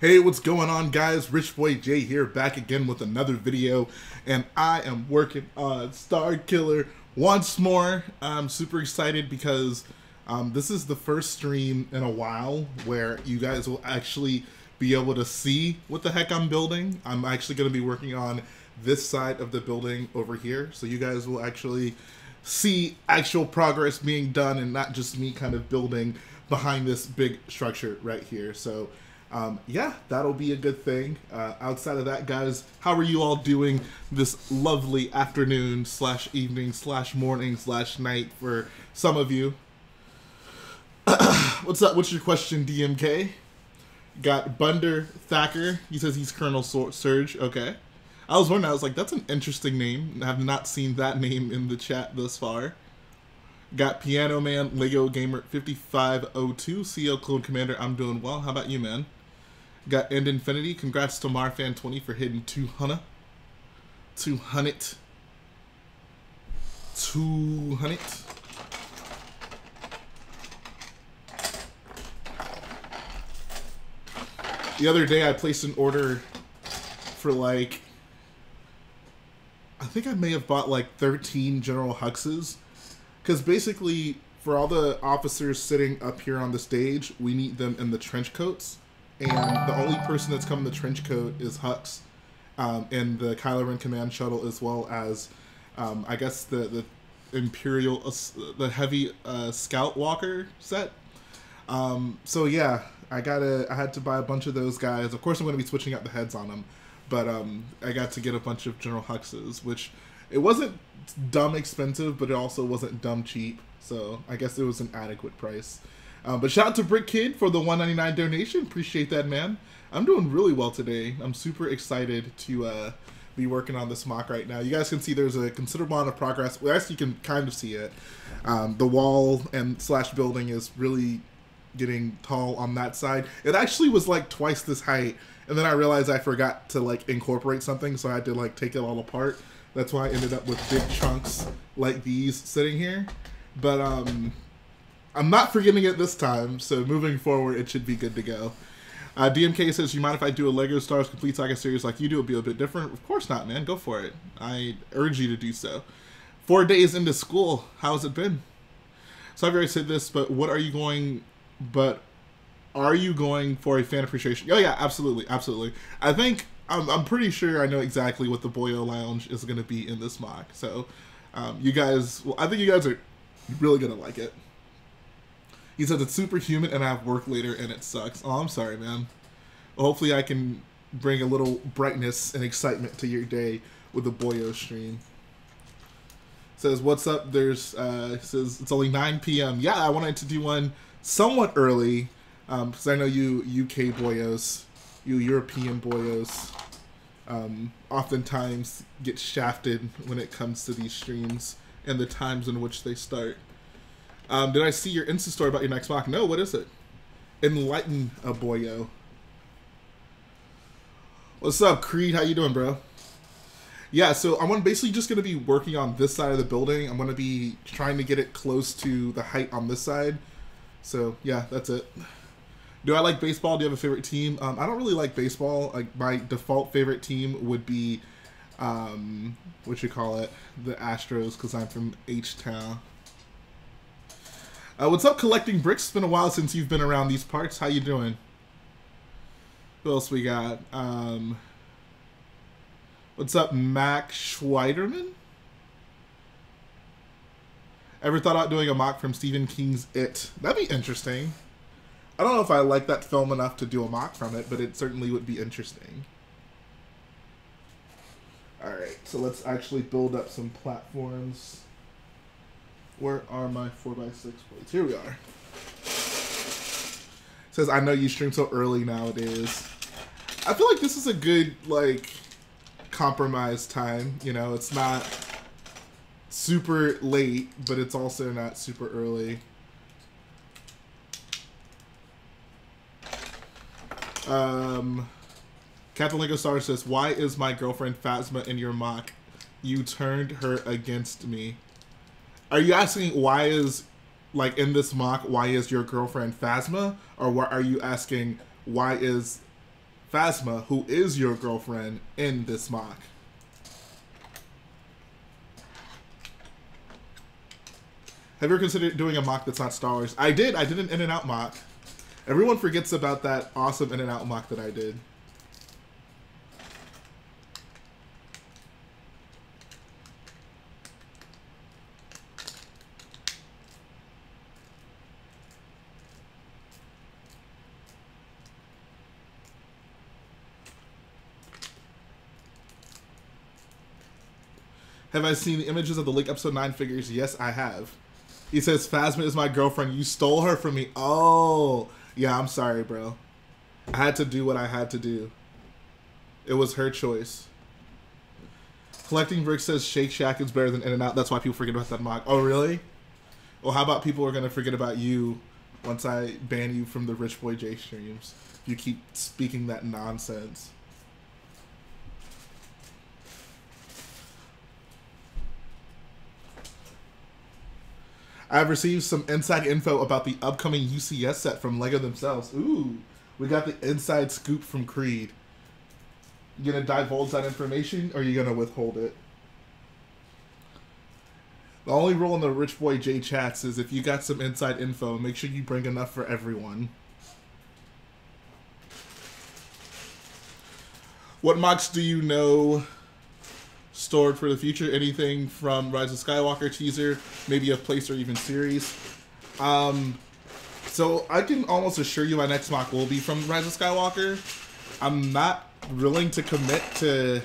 Hey, what's going on, guys? RichBoyJhae here, back again with another video, and I am working on Starkiller once more. I'm super excited because this is the first stream in a while where you guys will actually be able to see what the heck I'm building. I'm actually going to be working on this side of the building over here, so you guys will actually see actual progress being done and not just me kind of building behind this big structure right here. So yeah, that'll be a good thing. Outside of that, guys, how are you all doing this lovely afternoon slash evening slash morning slash night for some of you? What's up? What's your question, DMK? Got Bunder Thacker. He says he's Colonel Sur Surge. Okay. I was wondering, I was like, that's an interesting name. I have not seen that name in the chat thus far. Got Piano Man, Lego Gamer 5502, CL Clone Commander, I'm doing well. How about you, man? Got End Infinity. Congrats to Marfan20 for hitting 200. 200. The other day I placed an order for, like, I think I may have bought like 13 General Huxes, because basically for all the officers sitting up here on the stage, we need them in the trench coats, and the only person that's come in the trench coat is Hux, and the Kylo Ren command shuttle, as well as I guess the Imperial, the heavy Scout Walker set. So yeah, I had to buy a bunch of those guys. Of course I'm going to be switching out the heads on them. But I got to get a bunch of General Huxes, which it wasn't dumb expensive, but it also wasn't dumb cheap. So I guess it was an adequate price. But shout out to Brick Kid for the $1.99 donation. Appreciate that, man. I'm doing really well today. I'm super excited to be working on this mock right now. You guys can see there's a considerable amount of progress. Well, actually, you can kind of see it. The wall and slash building is really getting tall on that side. It actually was like twice this height, and then I realized I forgot to like incorporate something, so I had to like take it all apart. That's why I ended up with big chunks like these sitting here. But I'm not forgetting it this time, so moving forward it should be good to go. DMK says, you mind if I do a Lego Star Wars Complete Saga series like you do? It'll be a bit different. Of course not, man. Go for it. I urge you to do so. 4 days into school, how's it been? So I've already said this, but are you going for a fan appreciation? Oh yeah, absolutely, absolutely. I think I'm pretty sure I know exactly what the Boyo Lounge is going to be in this mock. So you guys, well, I think you guys are really going to like it. He says it's superhuman and I have work later and it sucks. Oh, I'm sorry, man. Well, hopefully I can bring a little brightness and excitement to your day with the Boyo stream. Says, what's up? There's says it's only 9 p.m. Yeah, I wanted to do one somewhat early, because I know you UK boyos, you European boyos, oftentimes get shafted when it comes to these streams and the times in which they start. Did I see your Insta story about your next mock? No, what is it? Enlighten a boyo. What's up, Creed? How you doing, bro? Yeah, so I'm basically just going to be working on this side of the building. I'm going to be trying to get it close to the height on this side. So, yeah, that's it. Do I like baseball? Do you have a favorite team? I don't really like baseball. Like, my default favorite team would be, the Astros, because I'm from H-Town. What's up, Collecting Bricks? It's been a while since you've been around these parts. How you doing? Who else we got? What's up, Mac Schweiderman? Ever thought about doing a mock from Stephen King's It? That'd be interesting. I don't know if I like that film enough to do a mock from it, but it certainly would be interesting. Alright, so let's actually build up some platforms. Where are my 4x6 plates? Here we are. It says, I know you stream so early nowadays. I feel like this is a good, like, compromise time. You know, it's not super late, but it's also not super early. Captain Lego Star says, why is my girlfriend Phasma in your mock? You turned her against me. Are you asking why is, like, in this mock, why is your girlfriend Phasma? Or are you asking why is Phasma, who is your girlfriend, in this mock. Have you ever considered doing a mock that's not Star Wars? I did. I did an In-N-Out mock. Everyone forgets about that awesome In-N-Out mock that I did. Have I seen the images of the leaked Episode 9 figures? Yes, I have. He says, Phasma is my girlfriend. You stole her from me. Oh, yeah, I'm sorry, bro. I had to do what I had to do. It was her choice. Collecting Bricks says Shake Shack is better than In-N-Out. That's why people forget about that mock. Oh, really? Well, how about people are going to forget about you once I ban you from the RichBoyJhae streams? You keep speaking that nonsense. I've received some inside info about the upcoming UCS set from LEGO themselves. Ooh, we got the inside scoop from Creed. You gonna divulge that information, or are you gonna withhold it? The only rule in the RichBoyJhae chats is if you got some inside info, make sure you bring enough for everyone. What mocks do you know stored for the future? Anything from Rise of Skywalker teaser, maybe a place or even series. So I can almost assure you my next mock will be from Rise of Skywalker. I'm not willing to commit to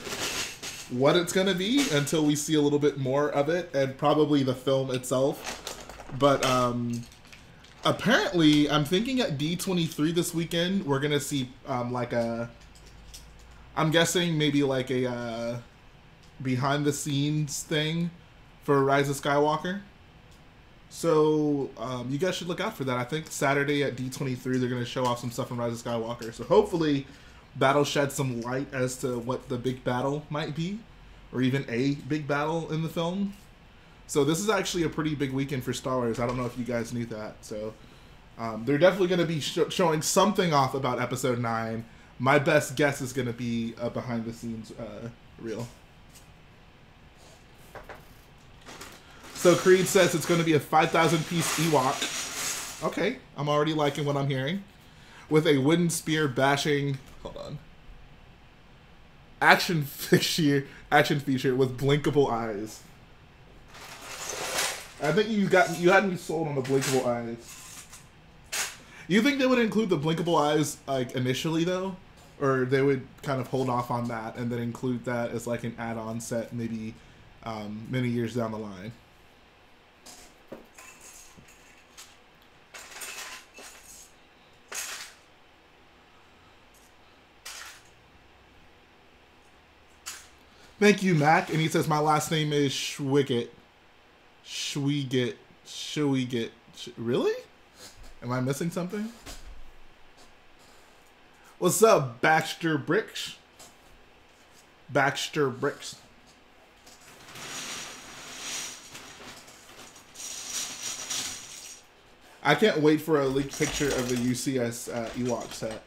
what it's going to be until we see a little bit more of it and probably the film itself. But apparently I'm thinking at D23 this weekend, we're going to see like a, I'm guessing maybe like a, behind the scenes thing for Rise of Skywalker. So you guys should look out for that. I think Saturday at D23 they're gonna show off some stuff from Rise of Skywalker. So hopefully that'll shed some light as to what the big battle might be, or even a big battle in the film. So this is actually a pretty big weekend for Star Wars. I don't know if you guys knew that. So they're definitely gonna be showing something off about Episode 9. My best guess is gonna be a behind the scenes reel. So Creed says it's going to be a 5,000 piece Ewok. Okay, I'm already liking what I'm hearing. With a wooden spear bashing, hold on, action feature with blinkable eyes. I think you had me sold on the blinkable eyes. You think they would include the blinkable eyes like initially though, or they would kind of hold off on that and then include that as like an add-on set maybe many years down the line? Thank you, Mac. And he says, my last name is Schwiget. Schwiget. Schwiget. Really? Am I missing something? What's up, Baxter Bricks? Baxter Bricks. I can't wait for a leaked picture of the UCS Ewok set.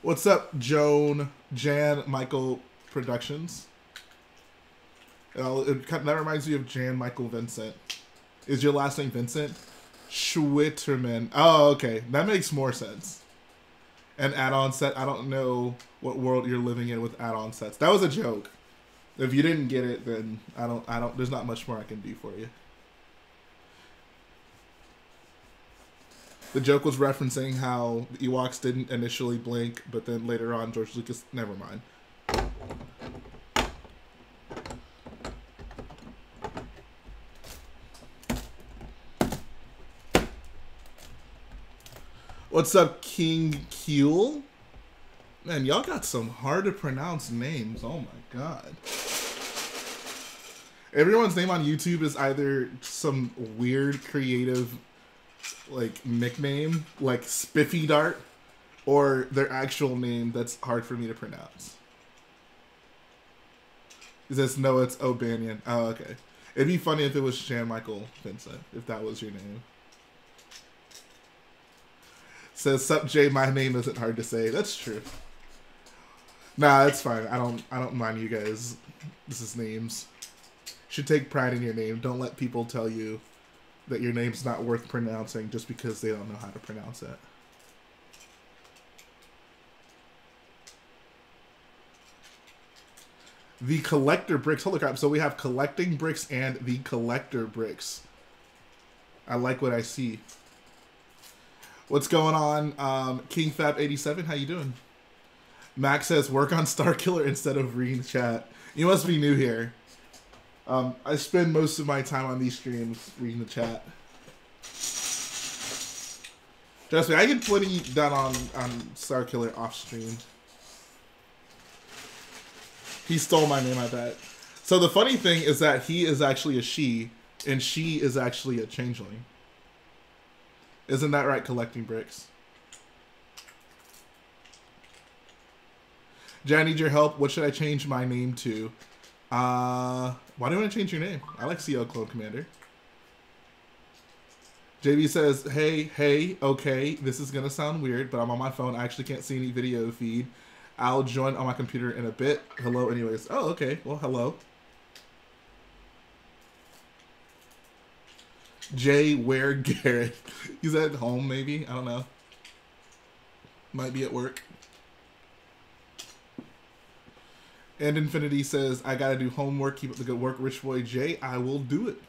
What's up, Joan Jan Michael Productions? That reminds me of Jan Michael Vincent. Is your last name Vincent? Schwitterman. Oh, okay. That makes more sense. An add-on set. I don't know what world you're living in with add-on sets. That was a joke. If you didn't get it, then I don't. There's not much more I can do for you. The joke was referencing how the Ewoks didn't initially blink, but then later on, George Lucas... Never mind. What's up, King Kuel? Man, y'all got some hard-to-pronounce names. Oh, my God. Everyone's name on YouTube is either some weird, creative... like nickname, like Spiffy Dart, or their actual name that's hard for me to pronounce. Is this no? It's O'Banion. Oh, okay. It'd be funny if it was Jan Michael Vincent, if that was your name. says, "Sup Jay, my name isn't hard to say." That's true. Nah, that's fine. I don't mind you guys. This is names. You should take pride in your name. Don't let people tell you that your name's not worth pronouncing just because they don't know how to pronounce it. The Collector Bricks. Holy crap. So we have Collecting Bricks and the Collector Bricks. I like what I see. What's going on? KingFab87, how you doing? Max says, work on Starkiller instead of reading chat. You must be new here. I spend most of my time on these streams reading the chat. Trust me, I get plenty done on Starkiller off stream. He stole my name, I bet. So the funny thing is that he is actually a she, and she is actually a changeling. Isn't that right, Collecting Bricks? Jay, I need your help. What should I change my name to? Why do you want to change your name? I like CL Clone Commander. JB says, hey, okay, this is going to sound weird, but I'm on my phone. I actually can't see any video feed. I'll join on my computer in a bit. Hello anyways. Oh, okay. Well, hello. Jay, where Garrett? He's at home, maybe? I don't know. Might be at work. And Infinity says, I gotta do homework. Keep up the good work, RichBoyJhae. I will do it.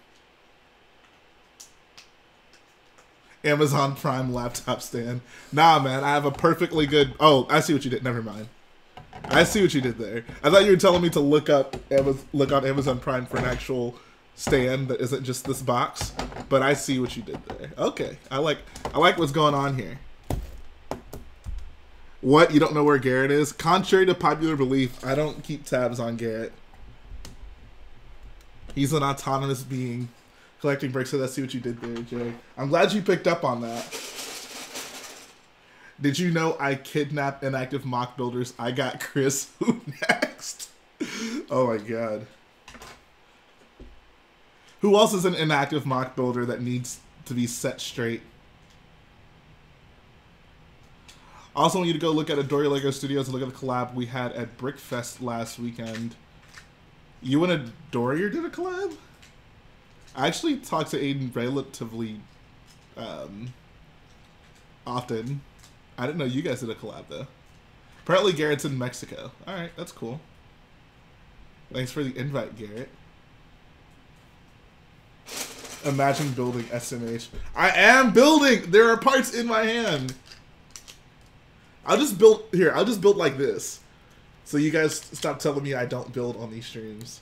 Amazon Prime laptop stand. Nah, man. I have a perfectly good... Oh, I see what you did. Never mind. I see what you did there. I thought you were telling me to look on Amazon Prime for an actual stand that isn't just this box, but I see what you did there. Okay. I like what's going on here. What? You don't know where Garrett is? Contrary to popular belief, I don't keep tabs on Garrett. He's an autonomous being. Collecting Bricks, so let's see what you did there, Jay. I'm glad you picked up on that. Did you know I kidnapped inactive mock builders? I got Chris. Who next? Oh my god. Who else is an inactive mock builder that needs to be set straight? Also want you to go look at Adoria Lego Studios and look at the collab we had at Brickfest last weekend. You and Adoria did a collab? I actually talk to Aiden relatively often. I didn't know you guys did a collab, though. Apparently Garrett's in Mexico. Alright, that's cool. Thanks for the invite, Garrett. Imagine building SMH. I am building! There are parts in my hand! I'll just build like this. So you guys stop telling me I don't build on these streams.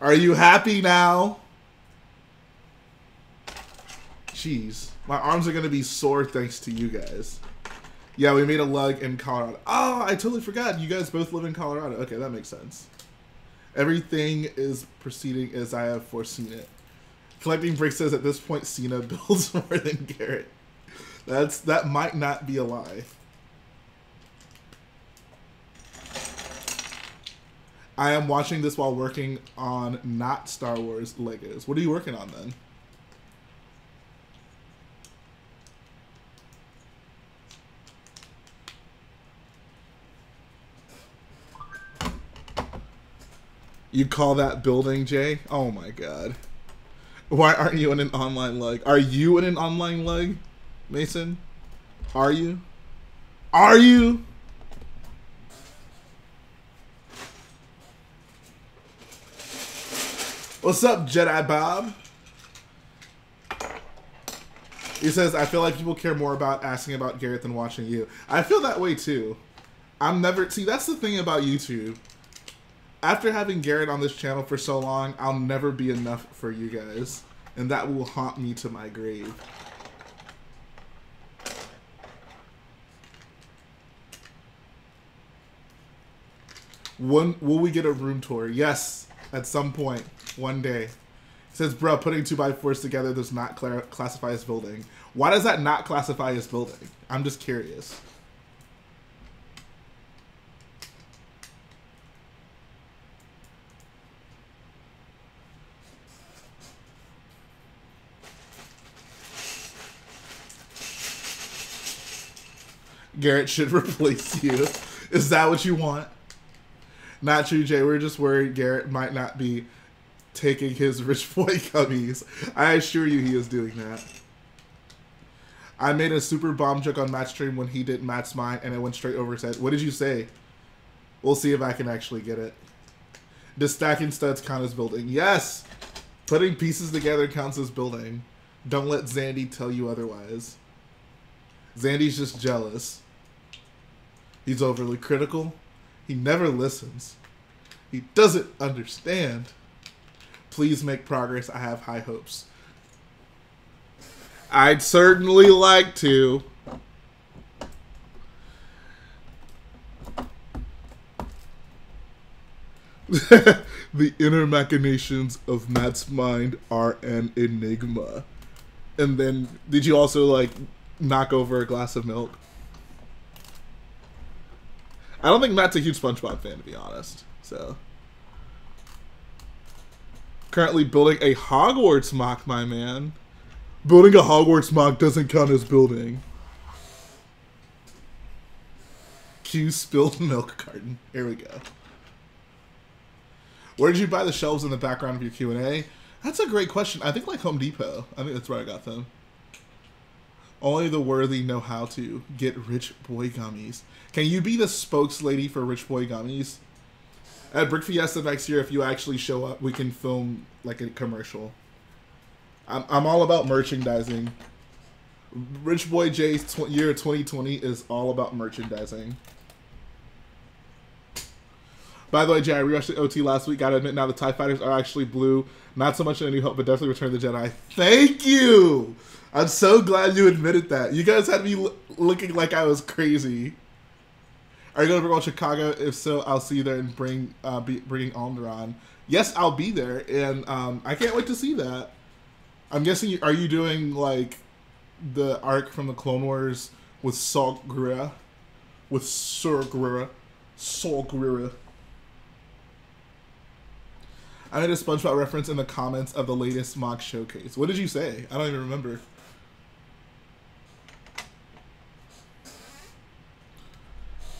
Are you happy now? Jeez. My arms are going to be sore thanks to you guys. Yeah, we made a lug in Colorado. Oh, I totally forgot. You guys both live in Colorado. Okay, that makes sense. Everything is proceeding as I have foreseen it. Collecting Bricks says at this point, Cena builds more than Garrett. That might not be a lie. I am watching this while working on not Star Wars Legos. What are you working on then? You call that building, Jay? Oh my god. Why aren't you in an online lug? Are you in an online lug, Mason? Are you? Are you? What's up, Jedi Bob? He says, I feel like people care more about asking about Garrett than watching you. I feel that way too. See, that's the thing about YouTube. After having Garrett on this channel for so long, I'll never be enough for you guys. And that will haunt me to my grave. When will we get a room tour? Yes, at some point. One day. It says, bro, putting 2x4s together does not classify as building. Why does that not classify as building? I'm just curious. Garrett should replace you. Is that what you want? Not true, Jay. We're just worried Garrett might not be taking his rich boy cubbies. I assure you he is doing that. I made a super bomb joke on Matt's stream when he did Matt's mine, and it went straight over his head. What did you say? We'll see if I can actually get it. Does stacking studs count as building? Yes! Putting pieces together counts as building. Don't let Zandy tell you otherwise. Zandy's just jealous. He's overly critical. He never listens. He doesn't understand. Please make progress. I have high hopes. I'd certainly like to. The inner machinations of Matt's mind are an enigma. And then, did you also, like, knock over a glass of milk? I don't think Matt's a huge SpongeBob fan, to be honest. So, currently building a Hogwarts mock, my man. Building a Hogwarts mock doesn't count as building. Q spilled milk carton. Here we go. Where did you buy the shelves in the background of your Q&A? That's a great question. I think like Home Depot. I think that's where I got them. Only the worthy know how to get Rich Boy Gummies. Can you be the spokeslady for Rich Boy Gummies? At Brick Fiesta next year, if you actually show up, we can film like a commercial. I'm all about merchandising. RichBoyJhae's year 2020 is all about merchandising. By the way, Jay, I rewatched the OT last week. Gotta admit, now the TIE Fighters are actually blue. Not so much in A New Hope, but definitely Return of the Jedi. Thank you! I'm so glad you admitted that. You guys had me looking like I was crazy. Are you going to Brick Wall Chicago? If so, I'll see you there and bringing Alderaan. Yes, I'll be there, and I can't wait to see that. I'm guessing, are you doing, like, the arc from the Clone Wars with Saw Gerrera? With Sur Gerrera? Saw Gerrera. I made a SpongeBob reference in the comments of the latest mock showcase. What did you say? I don't even remember.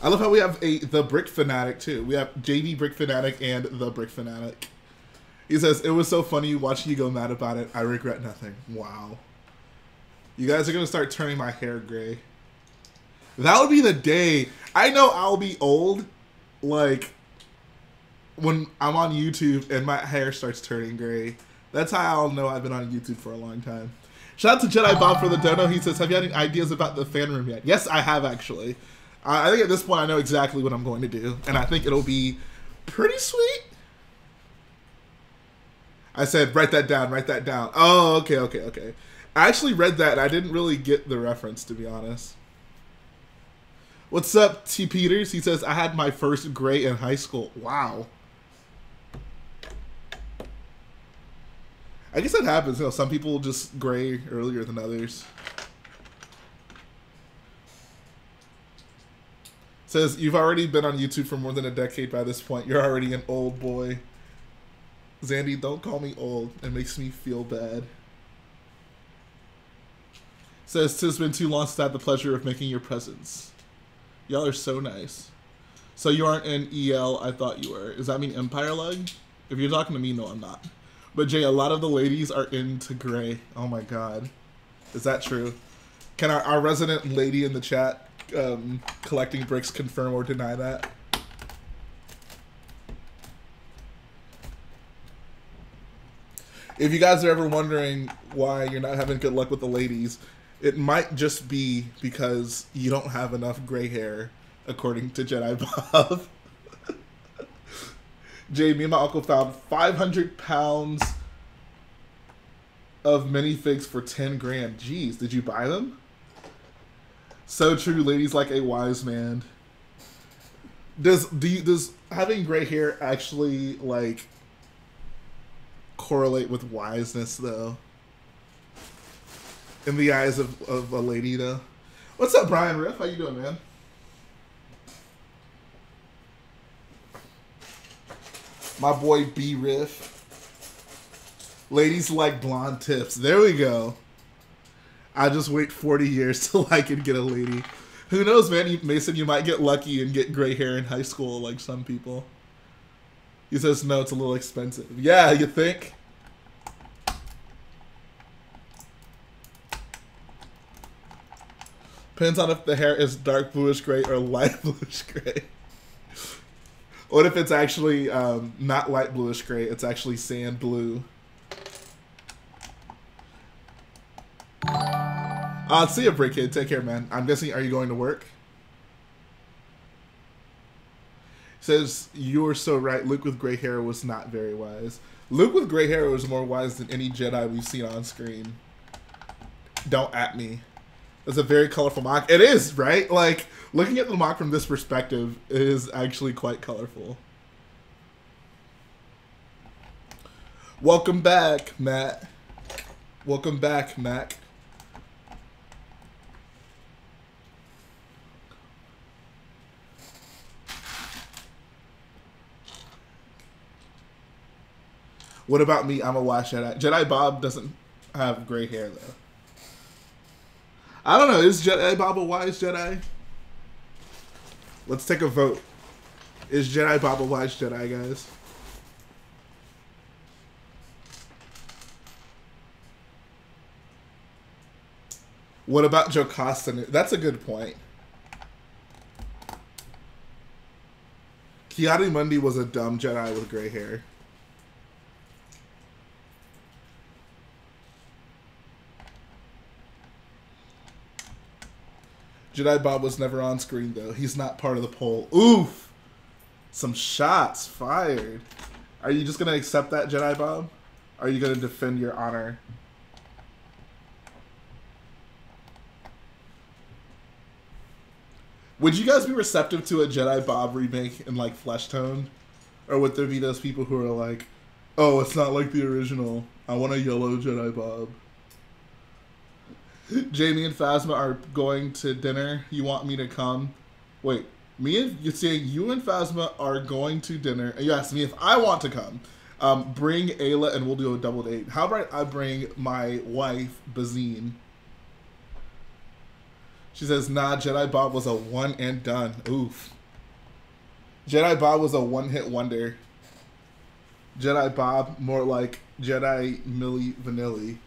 I love how we have a The Brick Fanatic, too. We have JD Brick Fanatic and The Brick Fanatic. He says, it was so funny watching you go mad about it. I regret nothing. Wow. You guys are going to start turning my hair gray. That would be the day. I know I'll be old, like, when I'm on YouTube and my hair starts turning gray. That's how I'll know I've been on YouTube for a long time. Shout out to Jedi Bob for the dono. He says, have you had any ideas about the fan room yet? Yes, I have, actually. I think at this point I know exactly what I'm going to do, and I think it'll be pretty sweet. I said, write that down, write that down. Oh, okay, okay, okay. I actually read that, and I didn't really get the reference, to be honest. What's up, T. Peters? He says, I had my first gray in high school. Wow. I guess that happens, you know, some people just gray earlier than others. Says, you've already been on YouTube for more than a decade by this point. You're already an old boy. Zandy, don't call me old. It makes me feel bad. Says, it's been too long since I had the pleasure of making your presence. Y'all are so nice. So you aren't an EL, I thought you were. Does that mean Empire Lug? If you're talking to me, no, I'm not. But Jay, a lot of the ladies are into gray. Oh my god. Is that true? Can our resident lady in the chat, Collecting Bricks, confirm or deny that? If you guys are ever wondering why you're not having good luck with the ladies, it might just be because you don't have enough gray hair, according to Jedi Bob. Jay, me and my uncle found 500 pounds of minifigs for 10 grand. Jeez, did you buy them? So true, ladies like a wise man. Does having gray hair actually, like, correlate with wiseness, though? In the eyes of a lady, though? What's up, Brian Riff? How you doing, man? My boy B Riff. Ladies like blonde tips. There we go. I just wait 40 years till I can get a lady. Who knows, man? Mason, you might get lucky and get gray hair in high school like some people. He says, no, it's a little expensive. Yeah, you think? Depends on if the hair is dark bluish gray or light bluish gray. What if it's actually not light bluish gray, it's actually sand blue? See ya, Brickhead. Take care, man. I'm guessing, are you going to work? Says, you're so right. Luke with gray hair was not very wise. Luke with gray hair was more wise than any Jedi we've seen on screen. Don't at me. That's a very colorful mock. It is, right? Like, looking at the mock from this perspective, it is actually quite colorful. Welcome back, Matt. Welcome back, Mac. What about me? I'm a wash Jedi. Jedi Bob doesn't have gray hair, though. I don't know. Is Jedi Bob a wise Jedi? Let's take a vote. Is Jedi Bob a wise Jedi, guys? What about Jocasta? That's a good point. Kiadi Mundi was a dumb Jedi with gray hair. Jedi Bob was never on screen, though. He's not part of the poll. Oof! Some shots fired. Are you just going to accept that, Jedi Bob? Are you going to defend your honor? Would you guys be receptive to a Jedi Bob remake in, like, flesh tone? Or would there be those people who are like, oh, it's not like the original. I want a yellow Jedi Bob. Jamie and Phasma are going to dinner. You want me to come? Wait, me and you're saying you and Phasma are going to dinner. You asked me if I want to come. Bring Ayla and we'll do a double date. How about I bring my wife, Bazine? She says, nah, Jedi Bob was a one and done. Oof. Jedi Bob was a one-hit wonder. Jedi Bob, more like Jedi Milli Vanilli.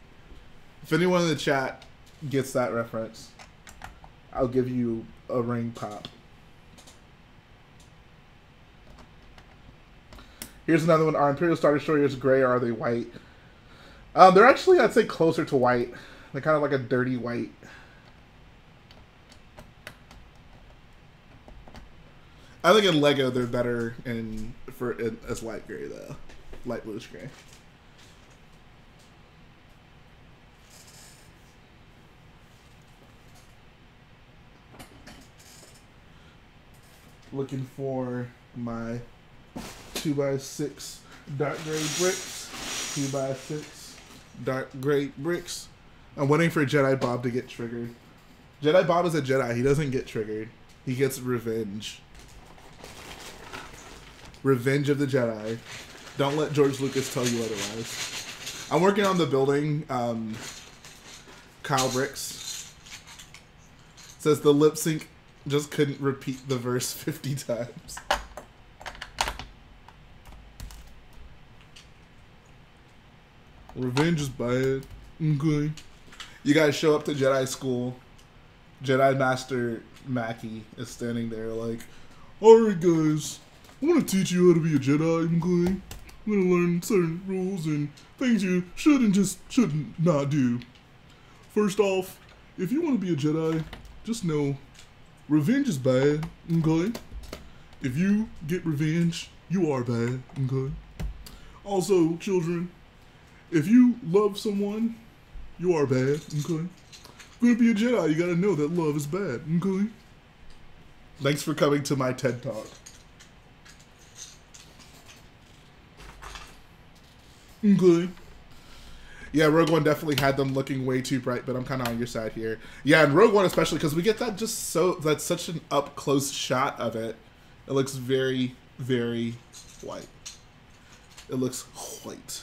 If anyone in the chat gets that reference, I'll give you a ring pop. Here's another one. Are Imperial Star Destroyers gray or are they white? They're actually, I'd say, closer to white. They're kind of like a dirty white. I think in Lego they're better as light gray, though. Light bluish gray. Looking for my 2x6 dark gray bricks. 2x6 dark gray bricks. I'm waiting for Jedi Bob to get triggered. Jedi Bob is a Jedi. He doesn't get triggered. He gets revenge. Revenge of the Jedi. Don't let George Lucas tell you otherwise. I'm working on the building. Kyle Bricks says the lip sync just couldn't repeat the verse 50 times. Revenge is bad. Okay. You guys show up to Jedi school. Jedi Master Mackie is standing there like, alright guys, I want to teach you how to be a Jedi. Okay. I'm going to learn certain rules and things you should and just shouldn't not do. First off, if you want to be a Jedi, just know revenge is bad, okay? If you get revenge, you are bad, okay? Also, children, if you love someone, you are bad, okay? If you're gonna be a Jedi, you gotta know that love is bad, okay? Thanks for coming to my TED Talk. Okay. Yeah, Rogue One definitely had them looking way too bright, but I'm kind of on your side here. Yeah, and Rogue One especially, because we get that just so... That's such an up-close shot of it. It looks very, very white. It looks white.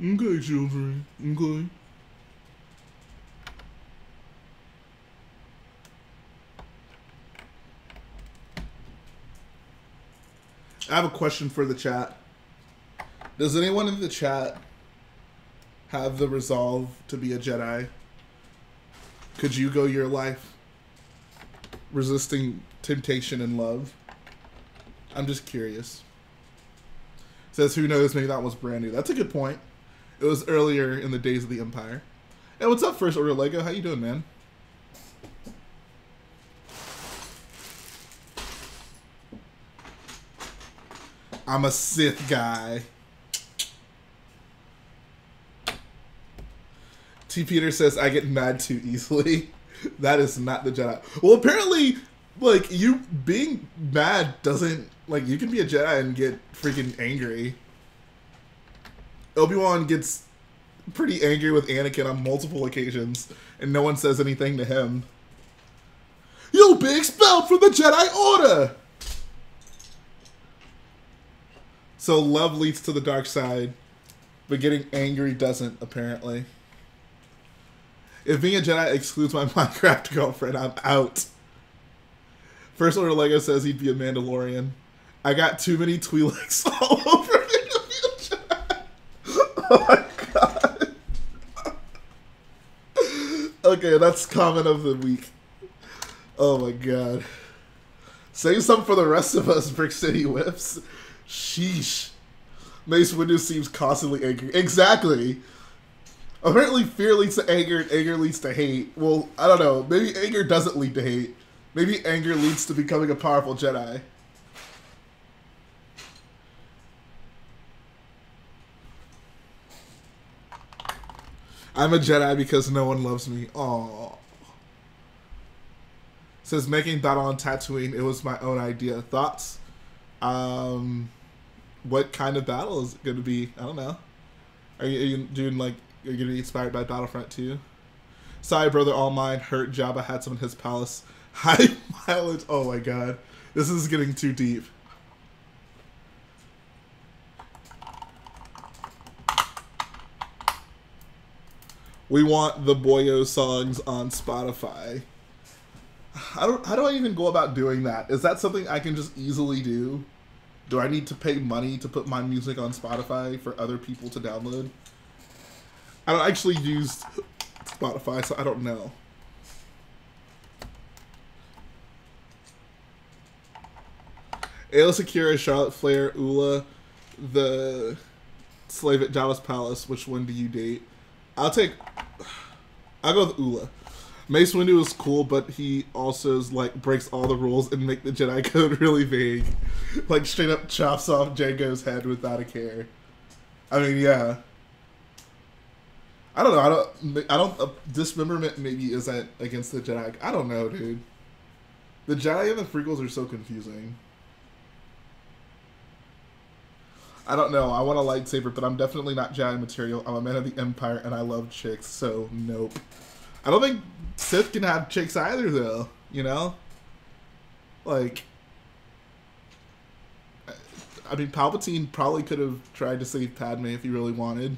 Okay, children. Okay. I have a question for the chat. Does anyone in the chat have the resolve to be a Jedi? Could you go your life resisting temptation and love? I'm just curious. It says, who knows, maybe that was brand new. That's a good point. It was earlier in the days of the Empire. Hey, what's up, First Order Lego? How you doing, man? I'm a Sith guy. T. Peter says, I get mad too easily. That is not the Jedi. Well, apparently, like, you being mad doesn't, like, you can be a Jedi and get freaking angry. Obi-Wan gets pretty angry with Anakin on multiple occasions, and no one says anything to him. You'll be expelled from the Jedi Order! So love leads to the dark side, but getting angry doesn't, apparently. If being a Jedi excludes my Minecraft girlfriend, I'm out. First Order Lego says he'd be a Mandalorian. I got too many Twi'leks all over me to be a Jedi. Oh my god. Okay, that's comment of the week. Oh my god. Save some for the rest of us, Brick City Whips. Sheesh. Mace Windu seems constantly angry. Exactly. Apparently fear leads to anger and anger leads to hate. Well, I don't know. Maybe anger doesn't lead to hate. Maybe anger leads to becoming a powerful Jedi. I'm a Jedi because no one loves me. Aww. Says making battle on Tatooine, it was my own idea. Thoughts? What kind of battle is it going to be? I don't know. Are you doing, like, are you going to be inspired by Battlefront 2? Sorry, brother, all mine hurt. Jabba had some in his palace. High mileage. Oh my god. This is getting too deep. We want the Boyo songs on Spotify. How do I even go about doing that? Is that something I can just easily do? Do I need to pay money to put my music on Spotify for other people to download? I don't actually use Spotify, so I don't know. Ayla Secura, Charlotte Flair, Ula, the slave at Jabba's Palace. Which one do you date? I'll go with Ula. Mace Windu is cool, but he also is, like, breaks all the rules and make the Jedi Code really vague. Like, straight up chops off Jango's head without a care. I mean, yeah. I don't know. Dismemberment maybe isn't against the Jedi. I don't know, dude. The Jedi and the prequels are so confusing. I don't know. I want a lightsaber, but I'm definitely not Jedi material. I'm a man of the Empire, and I love chicks, so nope. I don't think Sith can have chicks either, though. You know? Like, I mean, Palpatine probably could have tried to save Padme if he really wanted.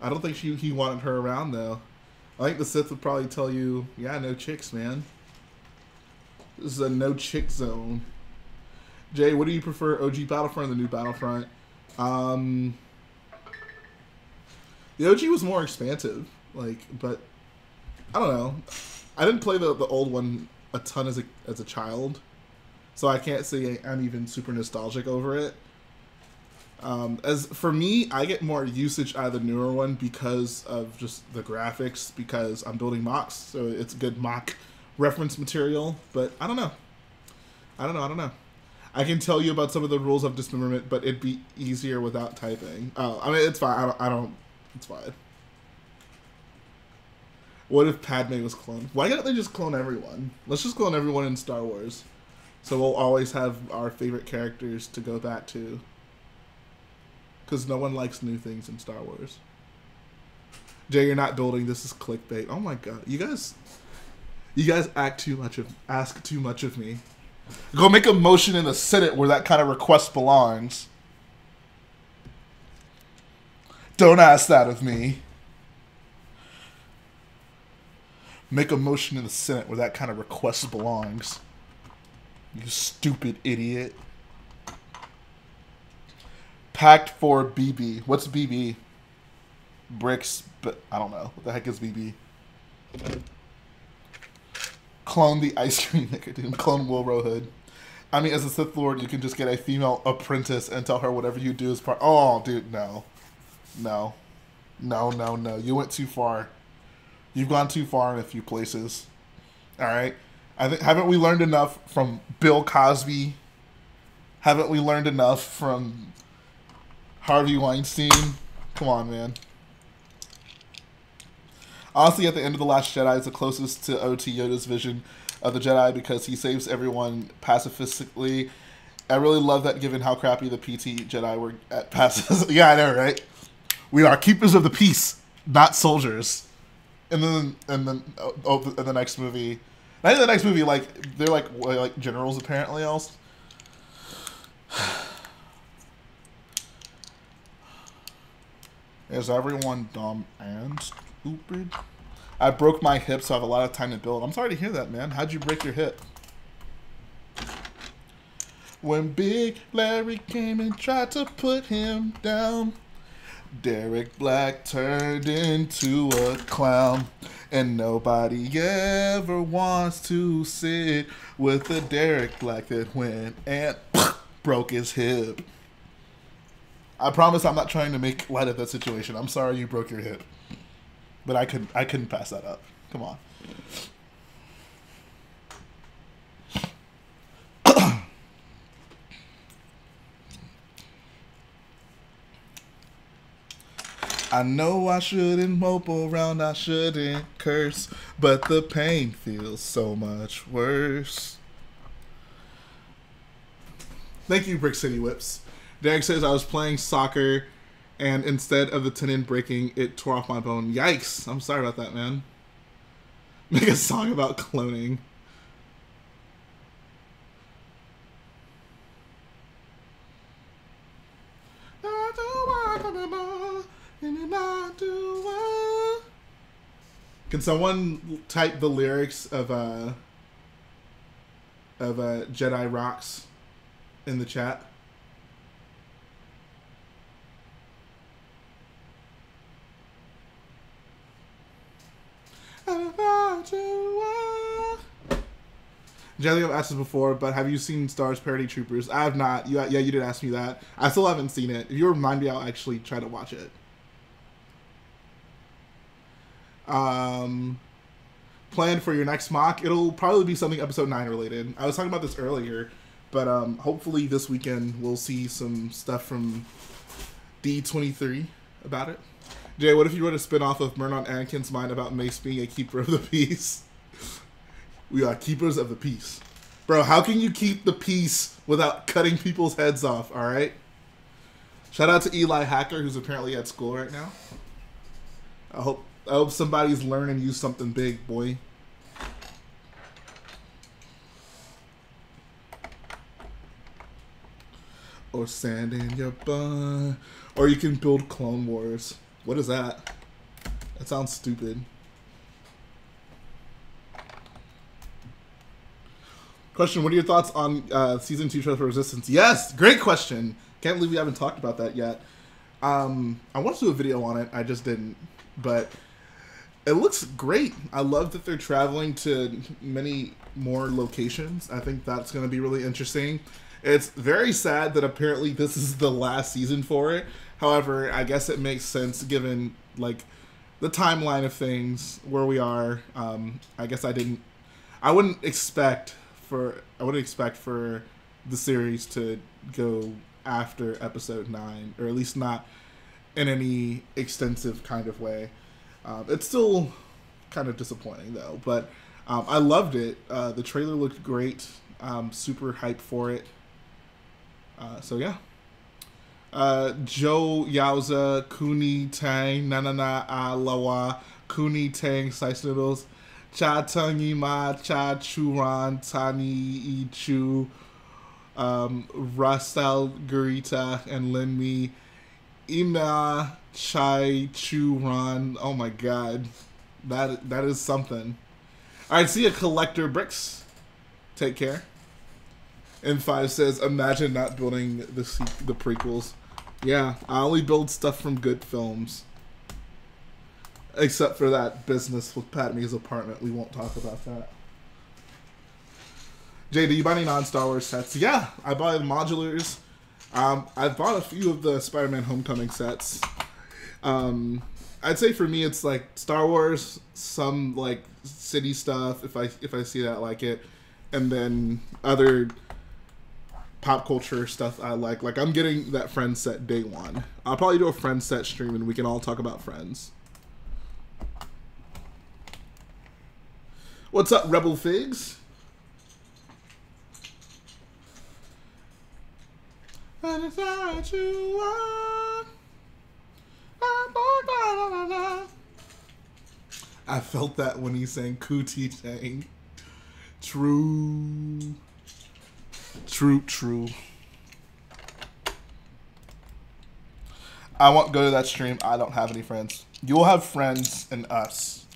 I don't think he wanted her around, though. I think the Sith would probably tell you, yeah, no chicks, man. This is a no-chick zone. Jay, what do you prefer, OG Battlefront or the new Battlefront? The OG was more expansive, like, but I don't know. I didn't play the old one a ton as a child, so I can't say I'm even super nostalgic over it. As for me, I get more usage out of the newer one because of just the graphics, because I'm building mocks, so it's good mock reference material. But I don't know. I don't know. I can tell you about some of the rules of dismemberment, but it'd be easier without typing. Oh, I mean, it's fine. It's fine. What if Padme was cloned? Why can't they just clone everyone? Let's just clone everyone in Star Wars. So we'll always have our favorite characters to go back to. Because no one likes new things in Star Wars. Jay, you're not building. This is clickbait. Oh my god. You guys ask too much of me. Go make a motion in the Senate where that kind of request belongs. Don't ask that of me. Make a motion in the Senate where that kind of request belongs. You stupid idiot. Pact for BB. What's BB? Bricks, but I don't know. What the heck is BB? Clone the ice cream maker, dude. Clone Wilro Hood. I mean, as a Sith Lord, you can just get a female apprentice and tell her whatever you do is part. Oh, dude, no. No. No, no, no. You went too far. You've gone too far in a few places. All right? I think, haven't we learned enough from Bill Cosby? Haven't we learned enough from Harvey Weinstein? Come on, man. Honestly, at the end of The Last Jedi is the closest to O.T. Yoda's vision of the Jedi because he saves everyone pacifistically. I really love that given how crappy the PT Jedi were at pacifism. Yeah, I know, right? We are keepers of the peace, not soldiers. And then the next movie, not in the next movie, like they're like generals apparently. Else, is everyone dumb and stupid? I broke my hip, so I have a lot of time to build. I'm sorry to hear that, man. How'd you break your hip? When Big Larry came and tried to put him down, Derek Black turned into a clown, and nobody ever wants to sit with a Derek Black that went and broke his hip. I promise I'm not trying to make light of that situation. I'm sorry you broke your hip, but I couldn't pass that up. Come on. I know I shouldn't mope around, I shouldn't curse, but the pain feels so much worse. Thank you, Brick City Whips. Derek says, I was playing soccer, and instead of the tendon breaking, it tore off my bone. Yikes. I'm sorry about that, man. Make a song about cloning. Can someone type the lyrics of Jedi Rocks in the chat? Jelly, I've asked this before, but have you seen Starz parody Troopers? I have not. Yeah, you did ask me that. I still haven't seen it. If you remind me, I'll actually try to watch it. Plan for your next mock. It'll probably be something Episode 9 related. I was talking about this earlier, but hopefully this weekend we'll see some stuff from D23 about it. Jay, what if you wrote a spin-off of Murn on Anakin's mind about Mace being a keeper of the peace? We are keepers of the peace. Bro, how can you keep the peace without cutting people's heads off, alright? Shout out to Eli Hacker, who's apparently at school right now. I hope somebody's learning you something big, boy. Or sand in your bun. Or you can build Clone Wars. What is that? That sounds stupid. Question, what are your thoughts on Season 2 Trailer for Resistance? Yes! Great question! Can't believe we haven't talked about that yet. I wanted to do a video on it. I just didn't. But it looks great. I love that they're traveling to many more locations. I think that's going to be really interesting. It's very sad that apparently this is the last season for it. However, I guess it makes sense given like the timeline of things, where we are. I guess I wouldn't expect for the series to go after Episode 9, or at least not in any extensive kind of way. It's still kind of disappointing though, but I loved it. The trailer looked great. Super hyped for it. So yeah. Joe Yauza, Kuni Tang, Nanana Alawa, Kuni Tang, Slice Noodles, Cha Tangi Ma, Cha Churan, Tani Ichu, Rasal Gurita, and Linmi Ina Chai Chu Ron. Oh my god. That is something. Alright, see ya, Collector Bricks. Take care. And Five says, imagine not building the prequels. Yeah, I only build stuff from good films. Except for that business with Padme's apartment. We won't talk about that. Jay, do you buy any non-Star Wars sets? Yeah, I bought modulars. I've bought a few of the Spider-Man Homecoming sets. I'd say for me it's like Star Wars, some like city stuff if I see that I like it, and then other pop culture stuff I like. Like I'm getting that Friends set day one. I'll probably do a Friends set stream and we can all talk about Friends. What's up, Rebel Figs? And it's all that you want. I felt that when he sang Cootie Tang. True. True, true. I won't go to that stream. I don't have any friends. You'll have friends in us.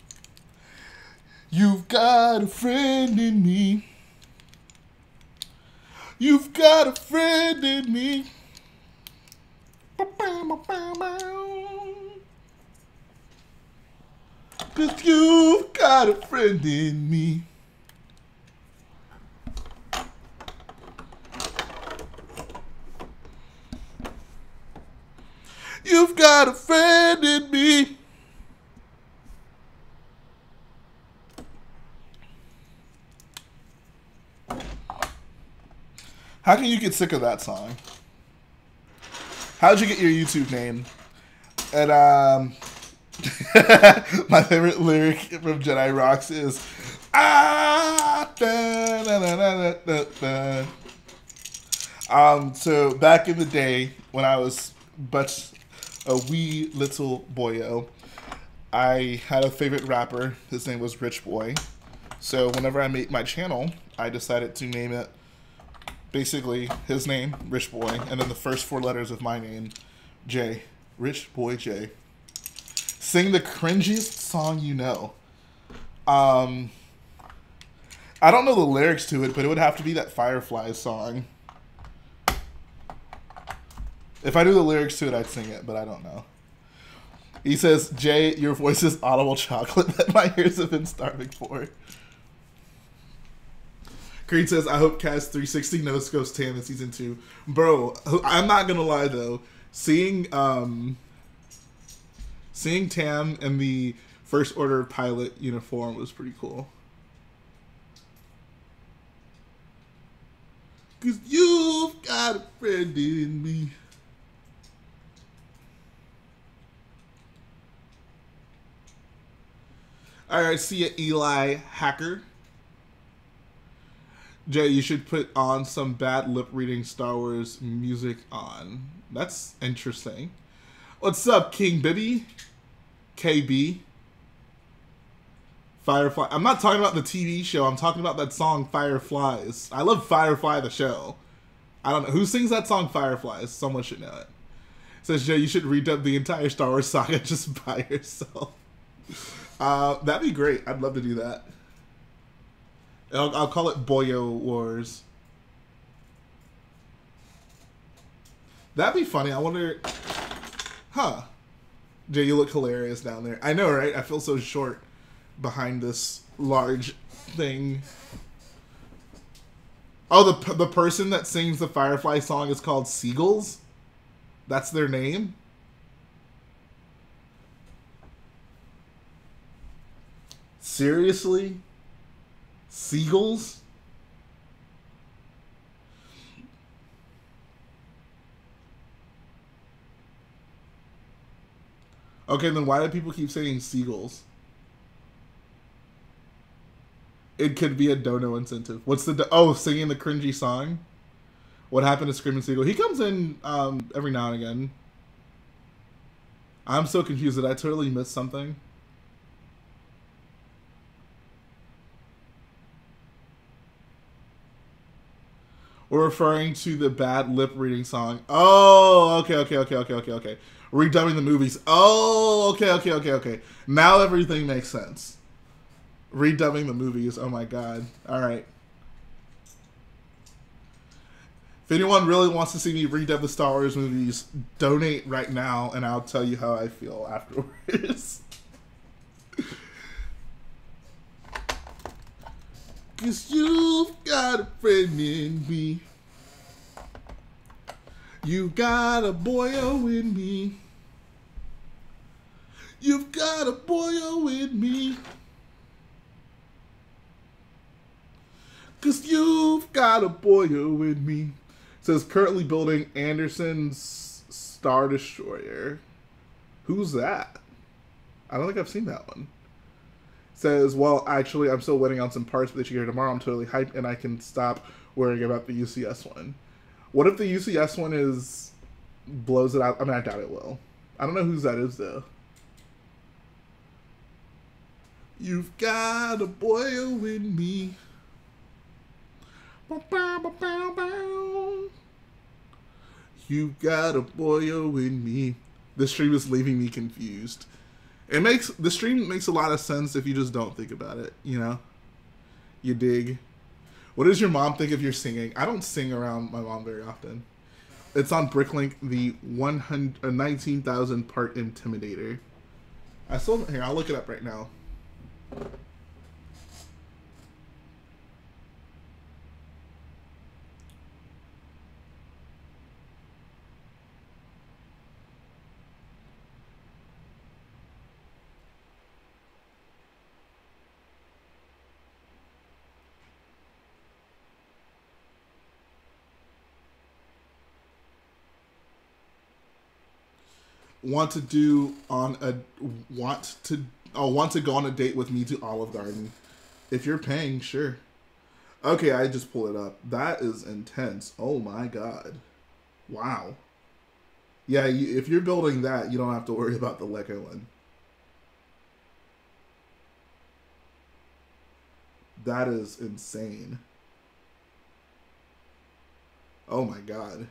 You've got a friend in me. You've got a friend in me. Cause you've got a friend in me. You've got a friend in me. How can you get sick of that song? How'd you get your YouTube name? And my favorite lyric from Jedi Rocks is da, da, da, da, da, da. So back in the day when I was but a wee little boyo, I had a favorite rapper. His name was RichBoy. So whenever I made my channel, I decided to name it basically his name, RichBoy, and then the first four letters of my name, J. RichBoyJhae. Sing the cringiest song you know. I don't know the lyrics to it, but it would have to be that Firefly song. If I knew the lyrics to it, I'd sing it, but I don't know. He says, Jay, your voice is audible chocolate that my ears have been starving for. Creed says, I hope Cast 360 knows Ghost Tam in Season 2. Bro, I'm not going to lie, though. Seeing Tam in the First Order pilot uniform was pretty cool. Because you've got a friend in me. All right, see ya, Eli Hacker. Jay, you should put on some bad lip-reading Star Wars music on. That's interesting. What's up, King Bibby? KB? Firefly. I'm not talking about the TV show. I'm talking about that song, Fireflies. I love Firefly, the show. I don't know. Who sings that song, Fireflies? Someone should know it. It says, Jay, you should redub the entire Star Wars saga just by yourself. That'd be great. I'd love to do that. I'll call it Boyo Wars. That'd be funny. I wonder... Huh. Jay, you look hilarious down there. I know, right? I feel so short behind this large thing. Oh, the person that sings the Firefly song is called Seagulls? That's their name? Seriously? Seagulls? Okay, then why do people keep saying seagulls? It could be a dono incentive. What's the... Oh, singing the cringy song? What happened to Screaming Seagull? He comes in every now and again. I'm so confused that I totally missed something. We're referring to the bad lip reading song. Oh, okay. Redubbing the movies. Oh, okay. Now everything makes sense. Redubbing the movies. Oh my god. All right. If anyone really wants to see me redub the Star Wars movies, donate right now, and I'll tell you how I feel afterwards. Cause you've got a friend in me. You've got a boyo in me. You've got a boyo in me. Cause you've got a boyo in me. It says currently building Anderson's Star Destroyer. Who's that? I don't think I've seen that one. It says, well, actually, I'm still waiting on some parts, but they should get here tomorrow. I'm totally hyped, and I can stop worrying about the UCS one. What if the UCS one is blows it out? I mean, I doubt it will. I don't know whose that is, though. You've got a boil in me. You got a boyo in me. The stream is leaving me confused. It makes the stream makes a lot of sense if you just don't think about it, you know? You dig. What does your mom think of your singing? I don't sing around my mom very often. It's on Bricklink, the 19,000 part Intimidator. I still here, I'll look it up right now. Want to go on a date with me to Olive Garden. If you're paying, sure. Okay, I just pulled it up. That is intense. Oh my god. Wow. Yeah, if you're building that, you don't have to worry about the Lego one. That is insane. Oh my god.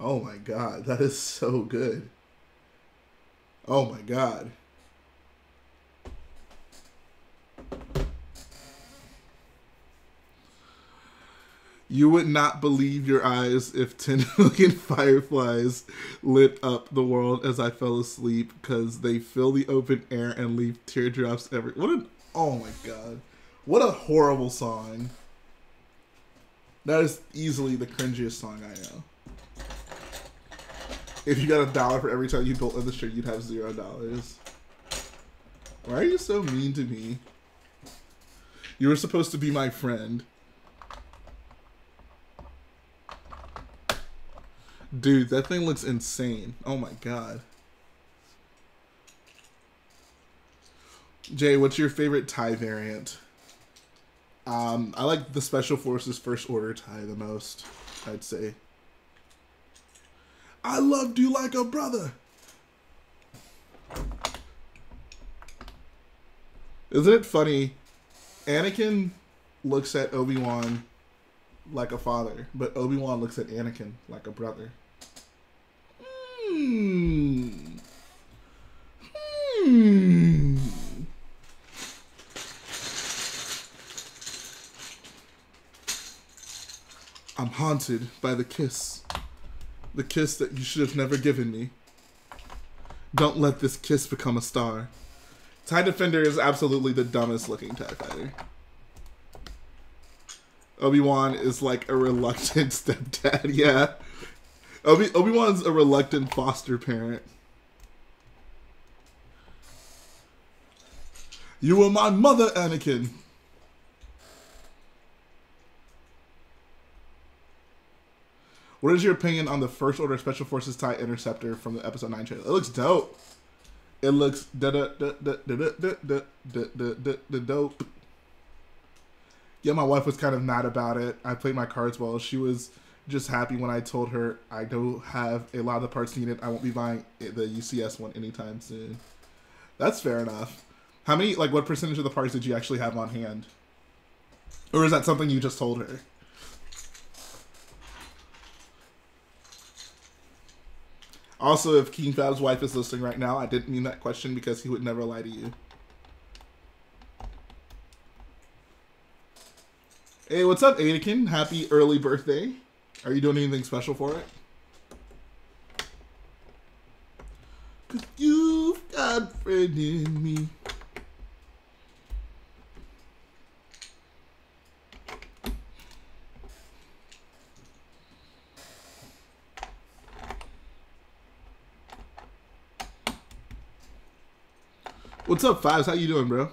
Oh my god, that is so good. Oh my god. You would not believe your eyes if 10 million fireflies lit up the world as I fell asleep, because they fill the open air and leave teardrops everywhere. Oh my god. What a horrible song. That is easily the cringiest song I know. If you got $1 for every time you built in the street, you'd have $0. Why are you so mean to me? You were supposed to be my friend. Dude, that thing looks insane. Oh my god. Jay, what's your favorite tie variant? I like the Special Forces First Order tie the most, I'd say. I loved you like a brother. Isn't it funny? Anakin looks at Obi-Wan like a father, but Obi-Wan looks at Anakin like a brother. I'm haunted by the kiss. The kiss that you should have never given me. Don't let this kiss become a star. TIE Defender is absolutely the dumbest looking TIE Fighter. Obi-Wan is like a reluctant stepdad, yeah. Obi-Wan's a reluctant foster parent. You were my mother, Anakin! What is your opinion on the First Order Special Forces TIE Interceptor from the Episode 9 trailer? It looks dope. It looks dope. Yeah, my wife was kind of mad about it. I played my cards well. She was just happy when I told her I don't have a lot of the parts needed. I won't be buying the UCS one anytime soon. That's fair enough. How many, like, what percentage of the parts did you actually have on hand? Or is that something you just told her? Also, if King Fab's wife is listening right now, I didn't mean that question because he would never lie to you. Hey, what's up, Anakin? Happy early birthday. Are you doing anything special for it? 'Cause you've got a friend in me. What's up, Fives? How you doing, bro?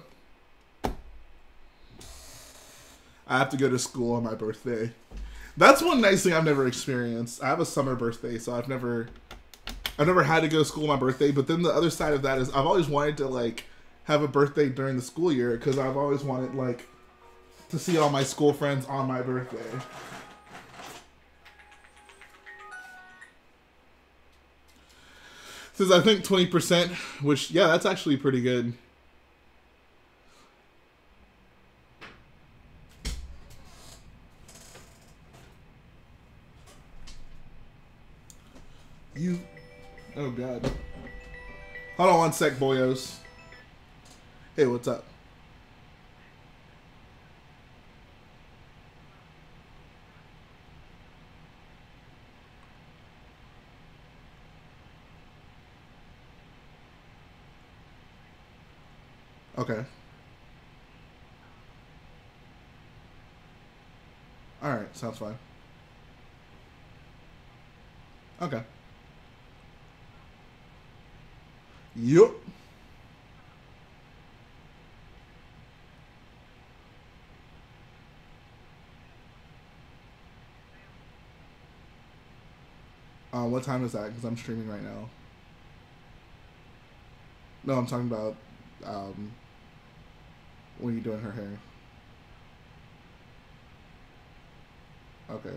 I have to go to school on my birthday. That's one nice thing I've never experienced. I have a summer birthday, so I've never had to go to school on my birthday. But then the other side of that is I've always wanted to, like, have a birthday during the school year because I've always wanted, like, to see all my school friends on my birthday. Says, I think 20%, which, yeah, that's actually pretty good. You, oh God. Hold on one sec, boyos. Hey, what's up? Okay. All right, sounds fine. Okay. Yup. What time is that? Because I'm streaming right now. No, I'm talking about when you're doing her hair. Okay.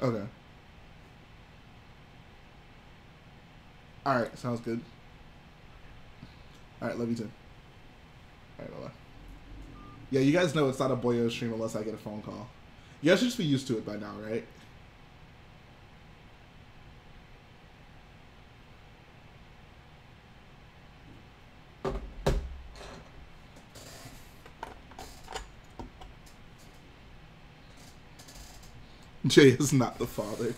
Okay. All right, sounds good. All right, love you too. All right, bye-bye. Yeah, you guys know it's not a boyo stream unless I get a phone call. You guys should just be used to it by now, right? Jay is not the father.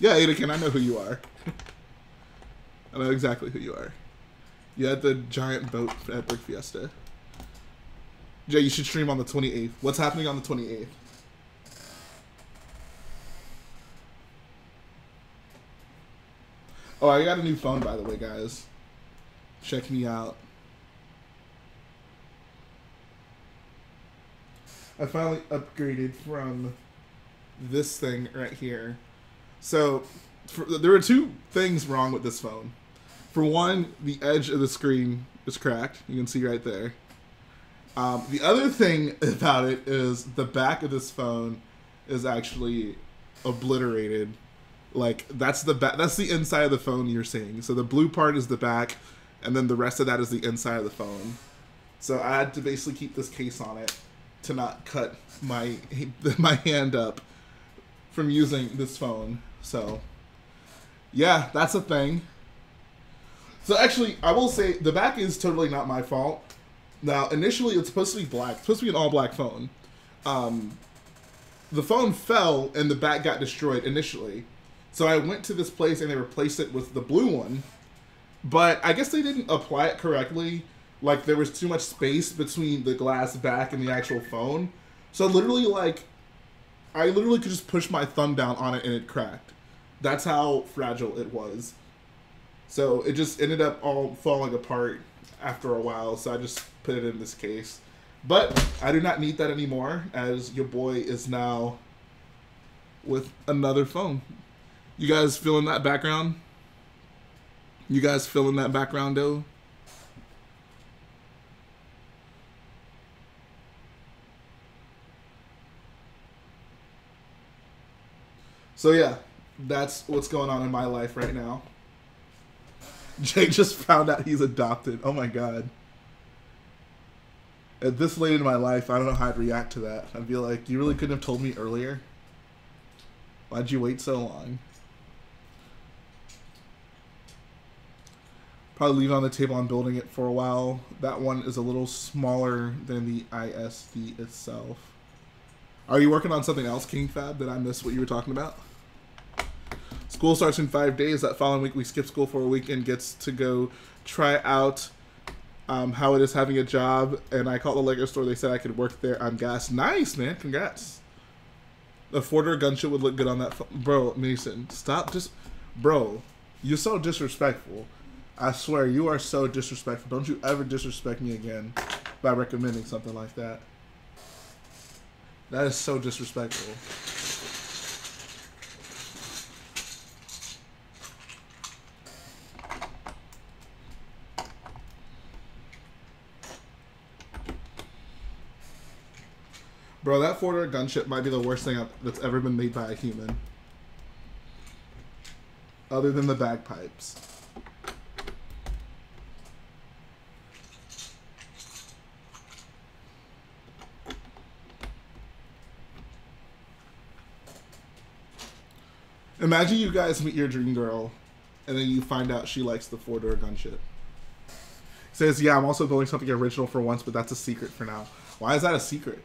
Yeah, Anakin, I know who you are. I know exactly who you are. You had the giant boat at Brick Fiesta. Jay, you should stream on the 28th. What's happening on the 28th? Oh, I got a new phone, by the way, guys. Check me out. I finally upgraded from this thing right here. So, there were two things wrong with this phone. For one, the edge of the screen is cracked. You can see right there. The other thing about it is the back of this phone is actually obliterated. Like, that's the back, that's the inside of the phone you're seeing. So the blue part is the back, and then the rest of that is the inside of the phone. So I had to basically keep this case on it to not cut my hand up from using this phone. So, yeah, that's a thing. So actually, I will say, the back is totally not my fault. Now, initially, it's supposed to be black. It's supposed to be an all-black phone. The phone fell, and the back got destroyed initially. So I went to this place and they replaced it with the blue one, but I guess they didn't apply it correctly. Like, there was too much space between the glass back and the actual phone. So literally, like, I literally could just push my thumb down on it and it cracked. That's how fragile it was. So it just ended up all falling apart after a while. So I just put it in this case, but I do not need that anymore as your boy is now with another phone. You guys feeling that background? You guys feeling that background, though? So yeah, that's what's going on in my life right now. Jake just found out he's adopted. Oh my god. At this late in my life, I don't know how I'd react to that. I'd be like, you really couldn't have told me earlier? Why'd you wait so long? Probably leave it on the table on building it for a while. That one is a little smaller than the ISD itself. Are you working on something else, King Fab? Did I miss what you were talking about? School starts in 5 days. That following week, we skip school for a week and gets to go try out how it is having a job. And I called the Lego store. They said I could work there on gas. Nice, man. Congrats. A four-door gunship would look good on that. Bro, Mason, stop. Just, bro, you're so disrespectful. I swear, you are so disrespectful. Don't you ever disrespect me again by recommending something like that. That is so disrespectful. Bro, that four-door gunship might be the worst thing that's ever been made by a human. Other than the bagpipes. Imagine you guys meet your dream girl, and then you find out she likes the four-door gunship. Says, yeah, I'm also building something original for once, but that's a secret for now. Why is that a secret?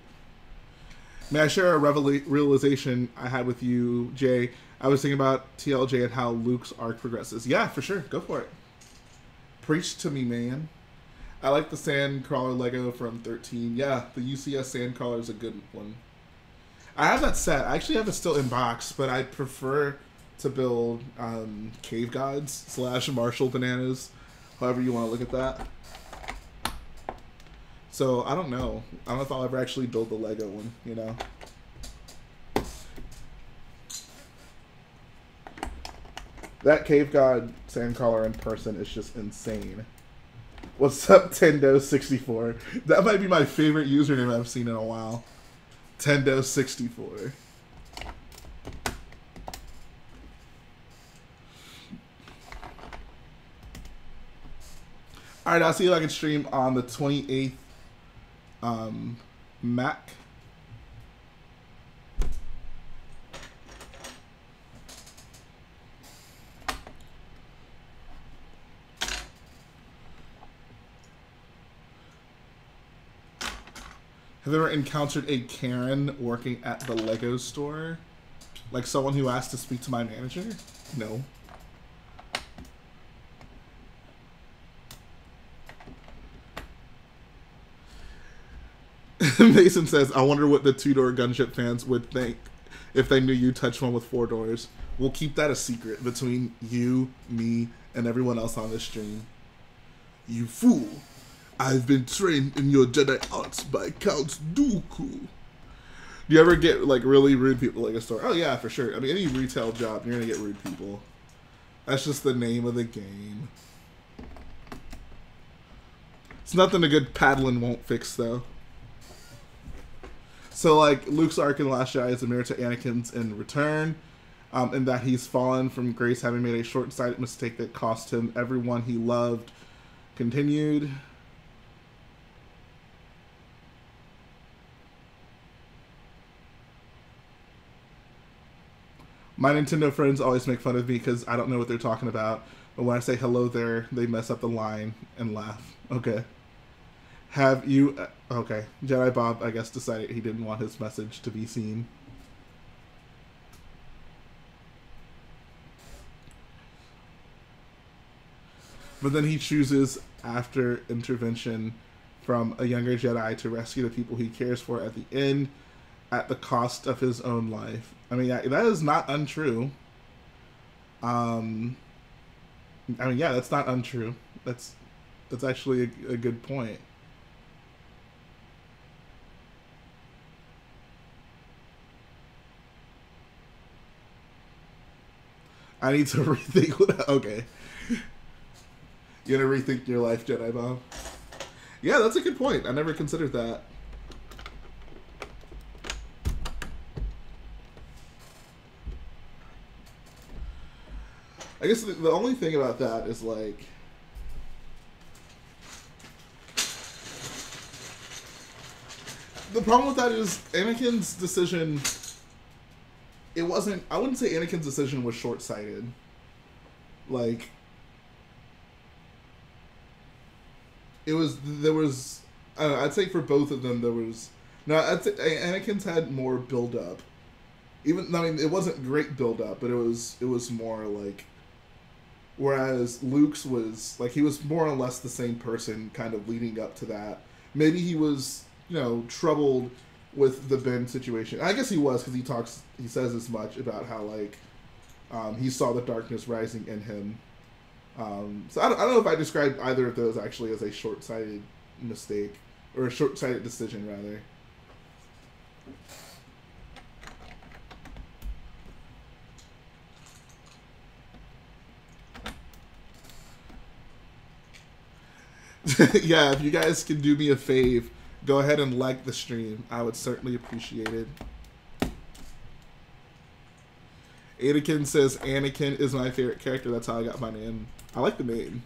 May I share a realization I had with you, Jay? I was thinking about TLJ and how Luke's arc progresses. Yeah, for sure. Go for it. Preach to me, man. I like the Sandcrawler Lego from 13. Yeah, the UCS Sandcrawler is a good one. I have that set. I actually have it still in box, but I prefer to build Cave Gods / Marshall Bananas, however you want to look at that. So, I don't know. I don't know if I'll ever actually build the Lego one, you know? That Cave God Sandcrawler in person is just insane. What's up, Tendo64? That might be my favorite username I've seen in a while. Tendo64. Alright, I'll see if I can stream on the 28th. Mac. Have you ever encountered a Karen working at the Lego store? Like someone who asked to speak to my manager? No. Mason says, I wonder what the two-door gunship fans would think if they knew you touched one with four doors. We'll keep that a secret between you, me, and everyone else on this stream. You fool. I've been trained in your Jedi arts by Count Dooku. Do you ever get, like, really rude people at a store? Oh, yeah, for sure. I mean, any retail job, you're going to get rude people. That's just the name of the game. It's nothing a good paddling won't fix, though. So, like, Luke's arc in The Last Jedi is a mirror to Anakin's in Return, in that he's fallen from grace, having made a short-sighted mistake that cost him everyone he loved. Continued. My Nintendo friends always make fun of me because I don't know what they're talking about, but when I say hello there, they mess up the line and laugh. Okay. Have you... okay. Jedi Bob, I guess, decided he didn't want his message to be seen. But then he chooses, after intervention from a younger Jedi, to rescue the people he cares for at the end at the cost of his own life. I mean, that is not untrue. I mean, yeah, that's not untrue. That's actually a good point. I need to rethink what... Okay. You gonna rethink your life, Jedi Bob? Yeah, that's a good point. I never considered that. I guess the only thing about that is, like, the problem with that is Anakin's decision, it wasn't, I wouldn't say Anakin's decision was short-sighted. Like, it was, there was, I don't know, I'd say for both of them there was, no, I'd say Anakin's had more build-up. Even, I mean, it wasn't great build-up, but it was more, like, whereas Luke's was, like, he was more or less the same person kind of leading up to that. Maybe he was, you know, troubled with the Ben situation. I guess he was, because he says as much about how, like, he saw the darkness rising in him. So I don't know if I described either of those actually as a short-sighted mistake, or a short-sighted decision, rather. Yeah, if you guys can do me a fave, go ahead and like the stream. I would certainly appreciate it. Anakin says, Anakin is my favorite character. That's how I got my name. I like the name.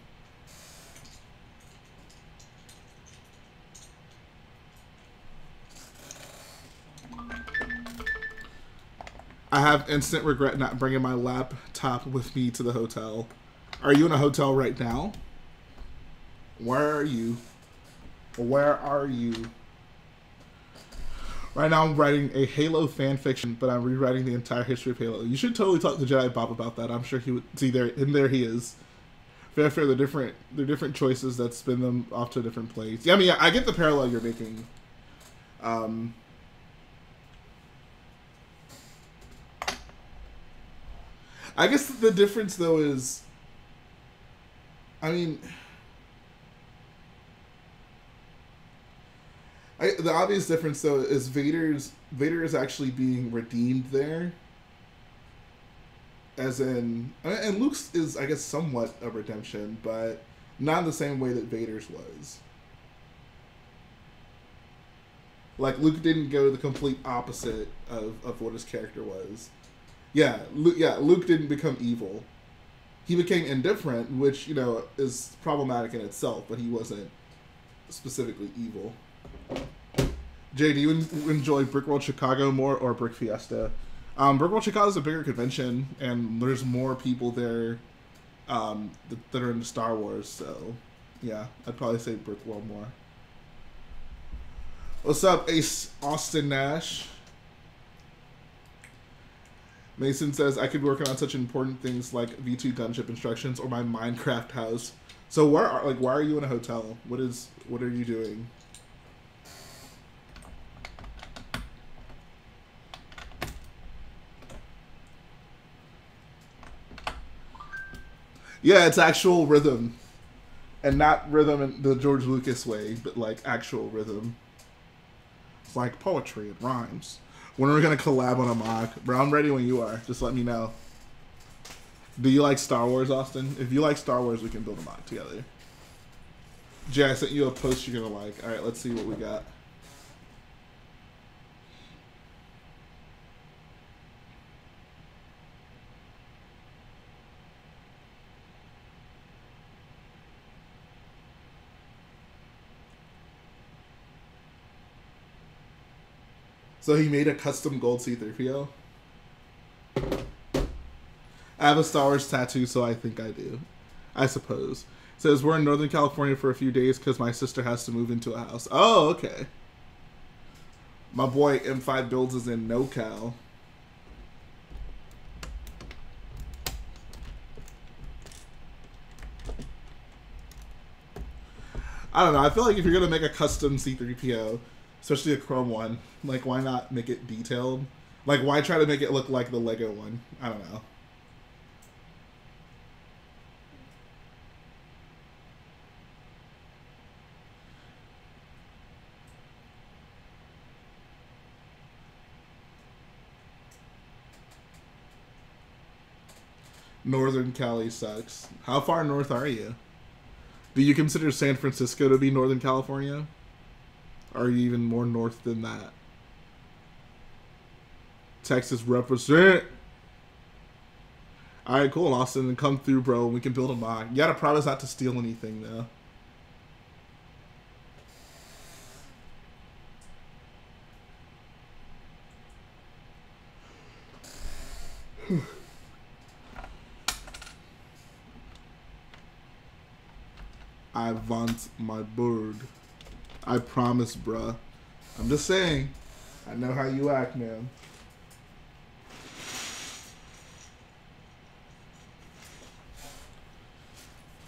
I have instant regret not bringing my laptop with me to the hotel. Are you in a hotel right now? Where are you? Where are you? Right now I'm writing a Halo fanfiction, but I'm rewriting the entire history of Halo. You should totally talk to Jedi Bob about that. I'm sure he would see there, and there he is. Fair, they're different choices that spin them off to a different place. Yeah, I mean, yeah, I get the parallel you're making. I guess the difference though is, I mean, the obvious difference though is Vader is actually being redeemed there, as in, and Luke's is, I guess, somewhat a redemption, but not in the same way that Vader's was. Like, Luke didn't go the complete opposite of what his character was. Luke didn't become evil. He became indifferent, which, you know, is problematic in itself, but he wasn't specifically evil. Jay, do you enjoy Brickworld Chicago more or Brick Fiesta? Brickworld Chicago is a bigger convention, and there's more people there that are into Star Wars, so yeah, I'd probably say Brickworld more. What's up, Ace Austin Nash? Mason says, I could be working on such important things like V2 gunship instructions or my Minecraft house. So why are you in a hotel? What are you doing? Yeah, it's actual rhythm. And not rhythm in the George Lucas way, but like actual rhythm. It's like poetry, it rhymes. When are we gonna collab on a mock? Bro, I'm ready when you are. Just let me know. Do you like Star Wars, Austin? If you like Star Wars, we can build a mock together. Jay, I sent you a post you're gonna like. Alright, let's see what we got. So he made a custom gold C-3PO. I have a Star Wars tattoo, so I think I do. I suppose. It says, we're in Northern California for a few days because my sister has to move into a house. Oh, okay. My boy M5 Builds is in NoCal. I don't know. I feel like if you're going to make a custom C-3PO, especially a chrome one, like, why not make it detailed? Like, why try to make it look like the Lego one? I don't know. Northern Cali sucks. How far north are you? Do you consider San Francisco to be Northern California? Are you even more north than that? Texas represent. All right, cool, Austin. Come through, bro. We can build a mod. You gotta promise not to steal anything, though. I want my bird. I promise, bruh. I'm just saying. I know how you act, man.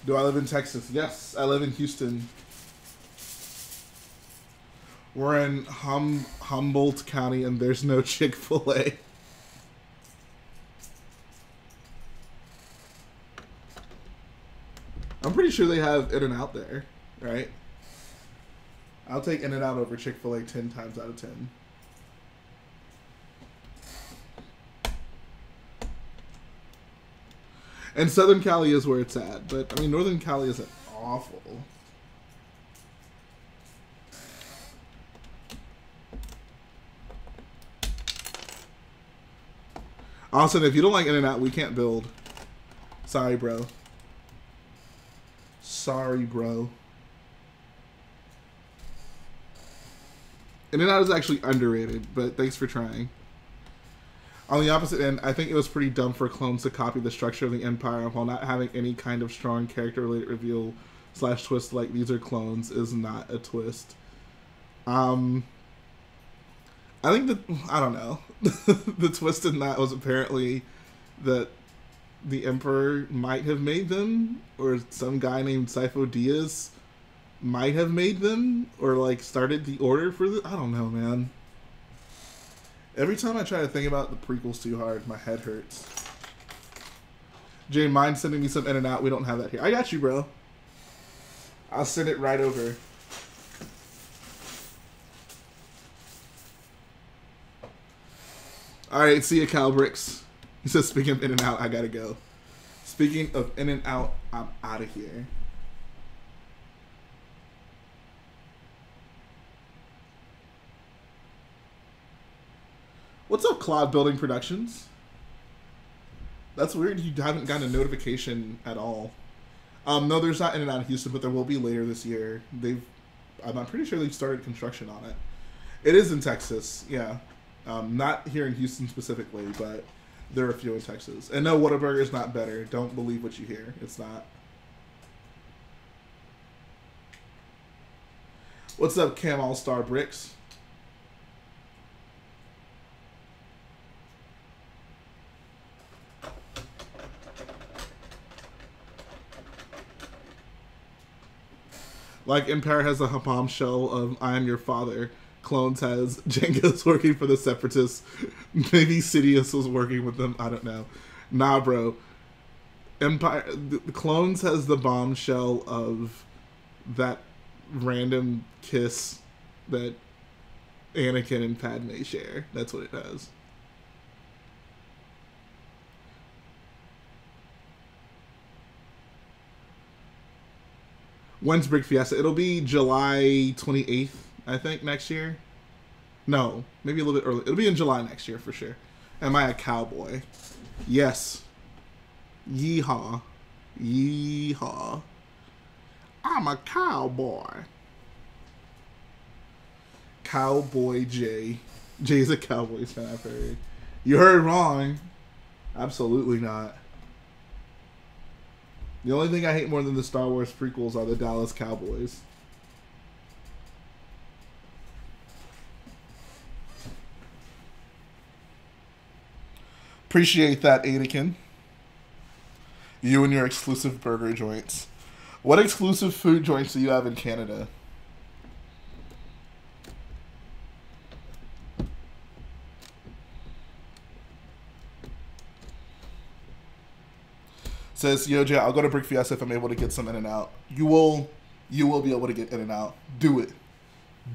Do I live in Texas? Yes, I live in Houston. We're in Humboldt County, and there's no Chick-fil-A. I'm pretty sure they have In-N-Out there, right? I'll take In-N-Out over Chick-fil-A 10 times out of 10. And Southern Cali is where it's at, but I mean, Northern Cali isn't awful. Austin, if you don't like In-N-Out, we can't build. Sorry, bro. Sorry, bro. In-N-Out is actually underrated, but thanks for trying. On the opposite end, I think it was pretty dumb for clones to copy the structure of the Empire while not having any kind of strong character-related reveal slash twist like these are clones is not a twist. I think that, I don't know. The twist in that was apparently that the Emperor might have made them, or some guy named Sifo Dyas might have made them, or like started the order for the, I don't know, man. Every time I try to think about the prequels too hard, my head hurts. Jay, mind sending me some In-N-Out? We don't have that here. I got you, bro. I'll send it right over. Alright, see ya, Cal Bricks. He says, speaking of In-N-Out, I gotta go. Speaking of In-N-Out, I'm out of here. What's up, Cloud Building Productions? That's weird you haven't gotten a notification at all. No, there's not In-N-Out in Houston, but there will be later this year. I'm pretty sure they've started construction on it. It is in Texas, yeah. Not here in Houston specifically, but there are a few in Texas. And no, Whataburger is not better. Don't believe what you hear. It's not. What's up, Cam All-Star Bricks? Like Empire has a bomb shell of I am your father. Clones has Jango's working for the Separatists. Maybe Sidious was working with them. I don't know. Nah, bro. Empire. The Clones has the bombshell of that random kiss that Anakin and Padme share. That's what it has. When's Brick Fiesta? It'll be July 28th, I think, next year. No, maybe a little bit early. It'll be in July next year for sure. Am I a cowboy? Yes. Yeehaw. Yeehaw. I'm a cowboy. Cowboy Jay. Jay's a Cowboys fan, I've heard. You heard wrong. Absolutely not. The only thing I hate more than the Star Wars prequels are the Dallas Cowboys. Appreciate that, Anakin. You and your exclusive burger joints. What exclusive food joints do you have in Canada? Says, yo, Jay, I'll go to Brick Fiesta if I'm able to get some In-N-Out. You will be able to get In-N-Out. Do it.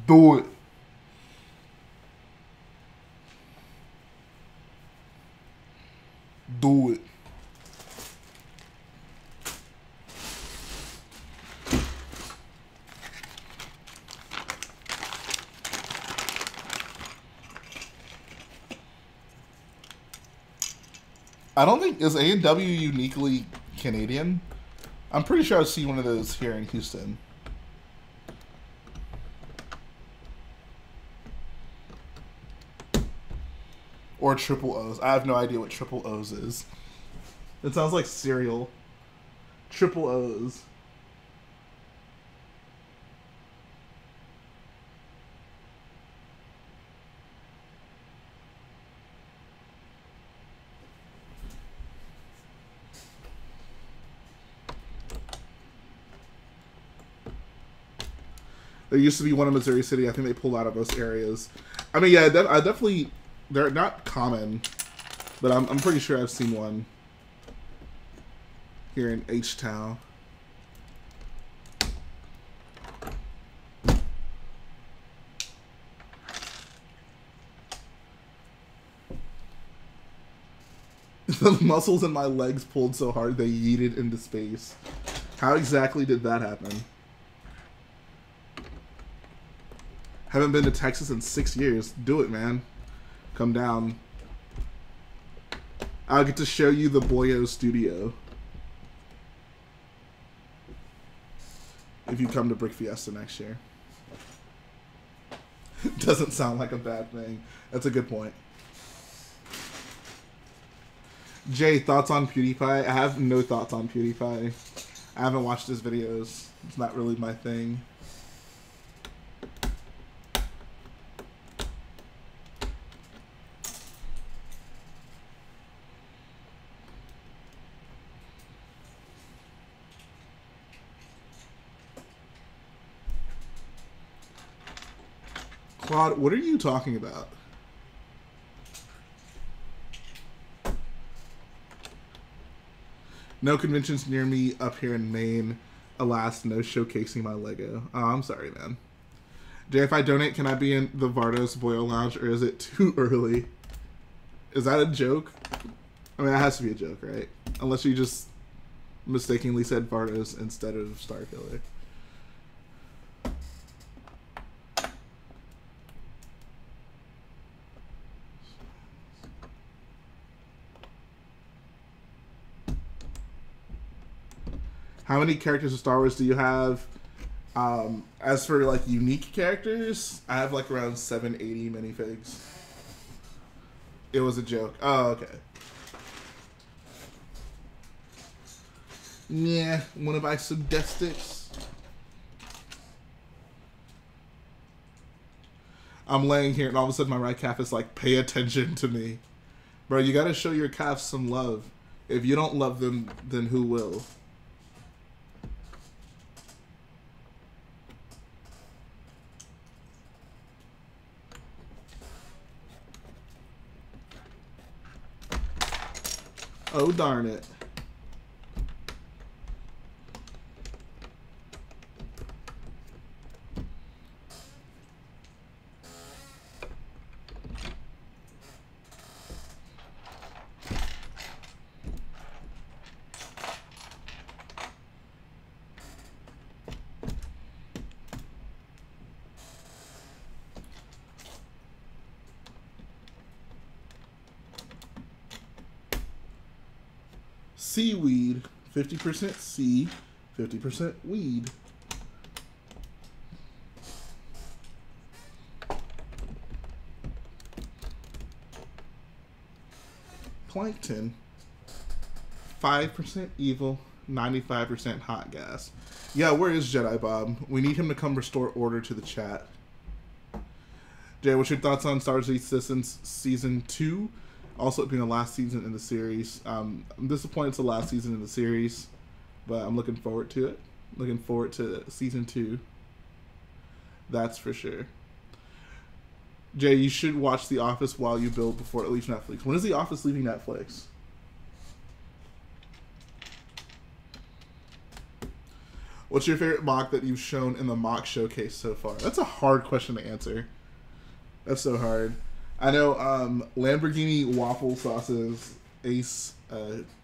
Do it. Do it. I don't think, is A&W uniquely Canadian? I'm pretty sure I've seen one of those here in Houston. Or triple O's. I have no idea what triple O's is. It sounds like cereal. Triple O's. There used to be one in Missouri City. I think they pulled out of most areas. I mean, yeah, I definitely... They're not common, but I'm pretty sure I've seen one here in H-Town. The muscles in my legs pulled so hard they yeeted into space. How exactly did that happen? Haven't been to Texas in 6 years. Do it, man. Come down. I'll get to show you the Boyo studio if you come to Brick Fiesta next year. Doesn't sound like a bad thing. That's a good point. Jay, thoughts on PewDiePie? I have no thoughts on PewDiePie. I haven't watched his videos. It's not really my thing. Claude, what are you talking about? No conventions near me up here in Maine. Alas, no showcasing my Lego. Oh, I'm sorry, man. Jay, if I donate, can I be in the Vardos Boyo Lounge, or is it too early? Is that a joke? I mean, that has to be a joke, right? Unless you just mistakenly said Vardos instead of Starkiller. How many characters of Star Wars do you have? As for like unique characters, I have like around 780 minifigs. It was a joke. Oh, okay. Yeah, one of my suggestions. I'm laying here and all of a sudden my right calf is like, pay attention to me. Bro, you gotta show your calves some love. If you don't love them, then who will? Oh, darn it. Seaweed, 50% sea, 50% weed. Plankton, 5% evil, 95% hot gas. Yeah, where is Jedi Bob? We need him to come restore order to the chat. Jay, what's your thoughts on Star Wars Resistance Season 2? Also, it being the last season in the series. I'm disappointed it's the last season in the series, but I'm looking forward to it. Looking forward to season 2. That's for sure. Jay, you should watch The Office while you build before it leaves Netflix. When is The Office leaving Netflix? What's your favorite mock that you've shown in the mock showcase so far? That's a hard question to answer. That's so hard. I know Lamborghini waffle sauces, Ace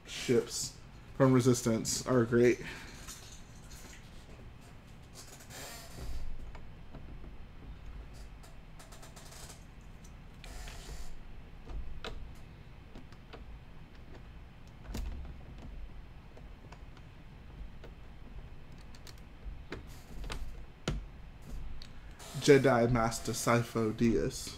chips from Resistance are great. Jedi Master Sifo Dyas.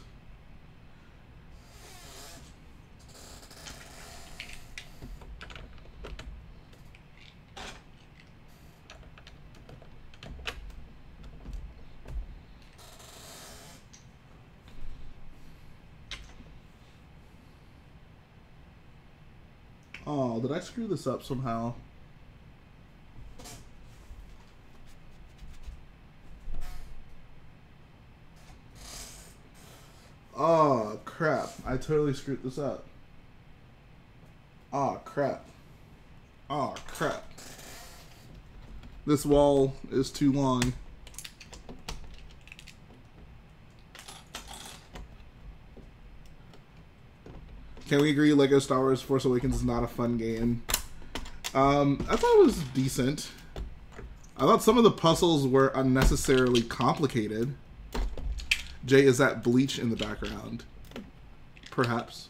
Oh, did I screw this up somehow? Oh, crap. I totally screwed this up. Oh, crap. Oh, crap. This wall is too long. Can we agree LEGO Star Wars Force Awakens is not a fun game? I thought it was decent. I thought some of the puzzles were unnecessarily complicated. Jay, is that bleach in the background? Perhaps.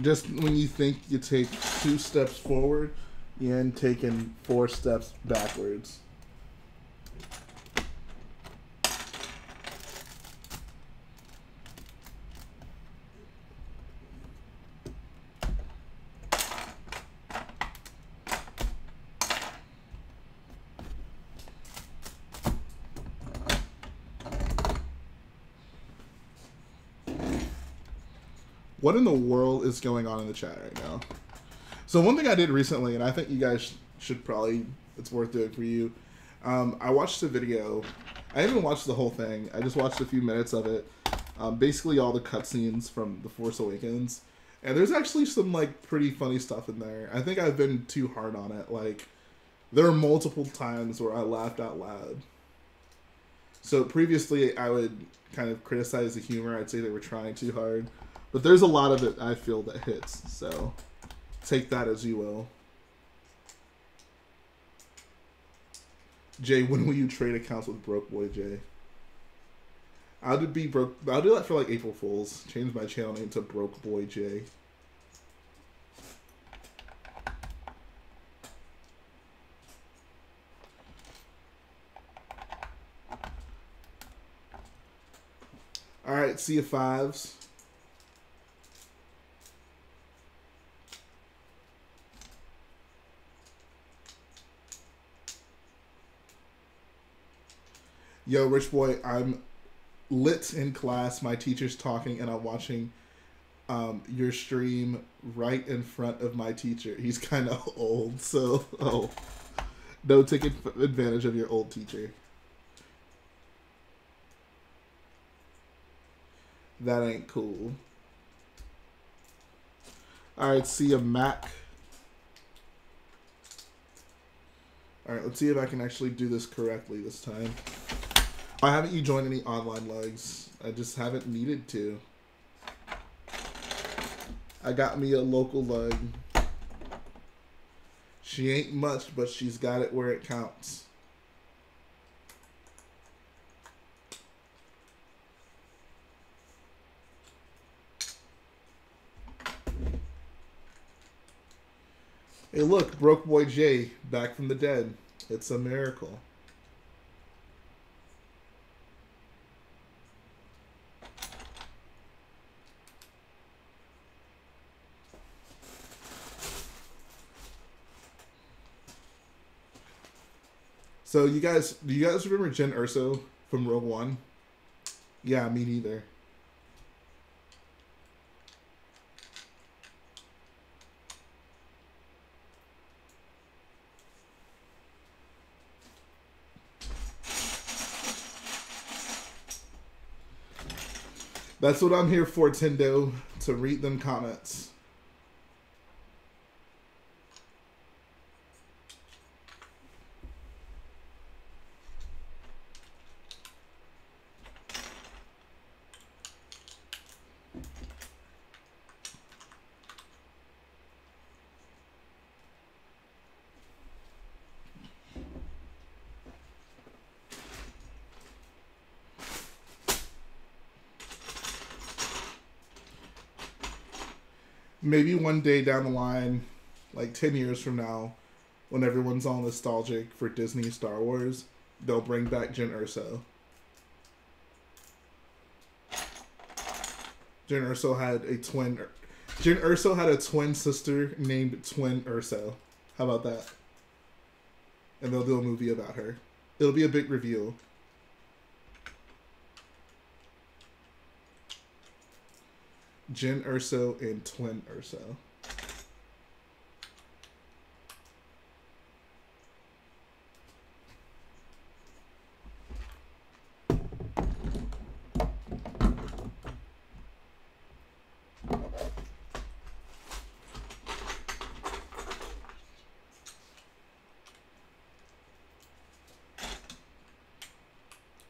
Just when you think you take 2 steps forward, you end taking 4 steps backwards. What in the world is going on in the chat right now? So one thing I did recently, and I think you guys should probably, it's worth doing for you. I watched a video. I didn't watch the whole thing. I just watched a few minutes of it. Basically all the cutscenes from The Force Awakens. And there's actually some like pretty funny stuff in there. I think I've been too hard on it. Like there are multiple times where I laughed out loud. So previously I would kind of criticize the humor. I'd say they were trying too hard. But there's a lot of it, I feel, that hits, so take that as you will. Jay, when will you trade accounts with RichBoyJhae? I'll do that for like April Fools. Change my channel name to RichBoyJhae. All right, see you fives. Yo, Rich Boy, I'm lit in class. My teacher's talking, and I'm watching your stream right in front of my teacher. He's kind of old, so oh, no, take advantage of your old teacher. That ain't cool. All right, see ya, Mac. All right, let's see if I can actually do this correctly this time. Why haven't you joined any online legs? I just haven't needed to. I got me a local leg. She ain't much, but she's got it where it counts. Hey look, RichBoyJhae, back from the dead. It's a miracle. So you guys, do you guys remember Jyn Erso from Rogue One? Yeah, me neither. That's what I'm here for, Tendo, to read them comments. maybe one day down the line, like 10 years from now, when everyone's all nostalgic for Disney Star Wars, they'll bring back Jyn Erso. Jyn Erso had a twin sister named Twin Erso. How about that? And they'll do a movie about her. It'll be a big reveal. Jyn Erso and Twin Erso.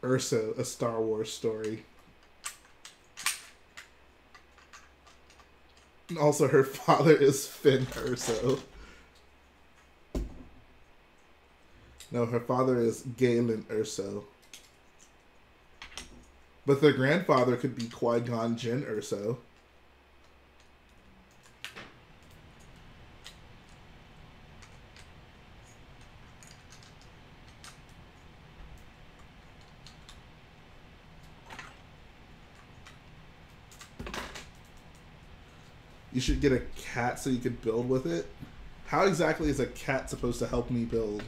Erso, a Star Wars story. And also, her father is Finn Erso. No, her father is Galen Erso. But their grandfather could be Qui-Gon Jinn Erso. You should get a cat so you could build with it. How exactly is a cat supposed to help me build?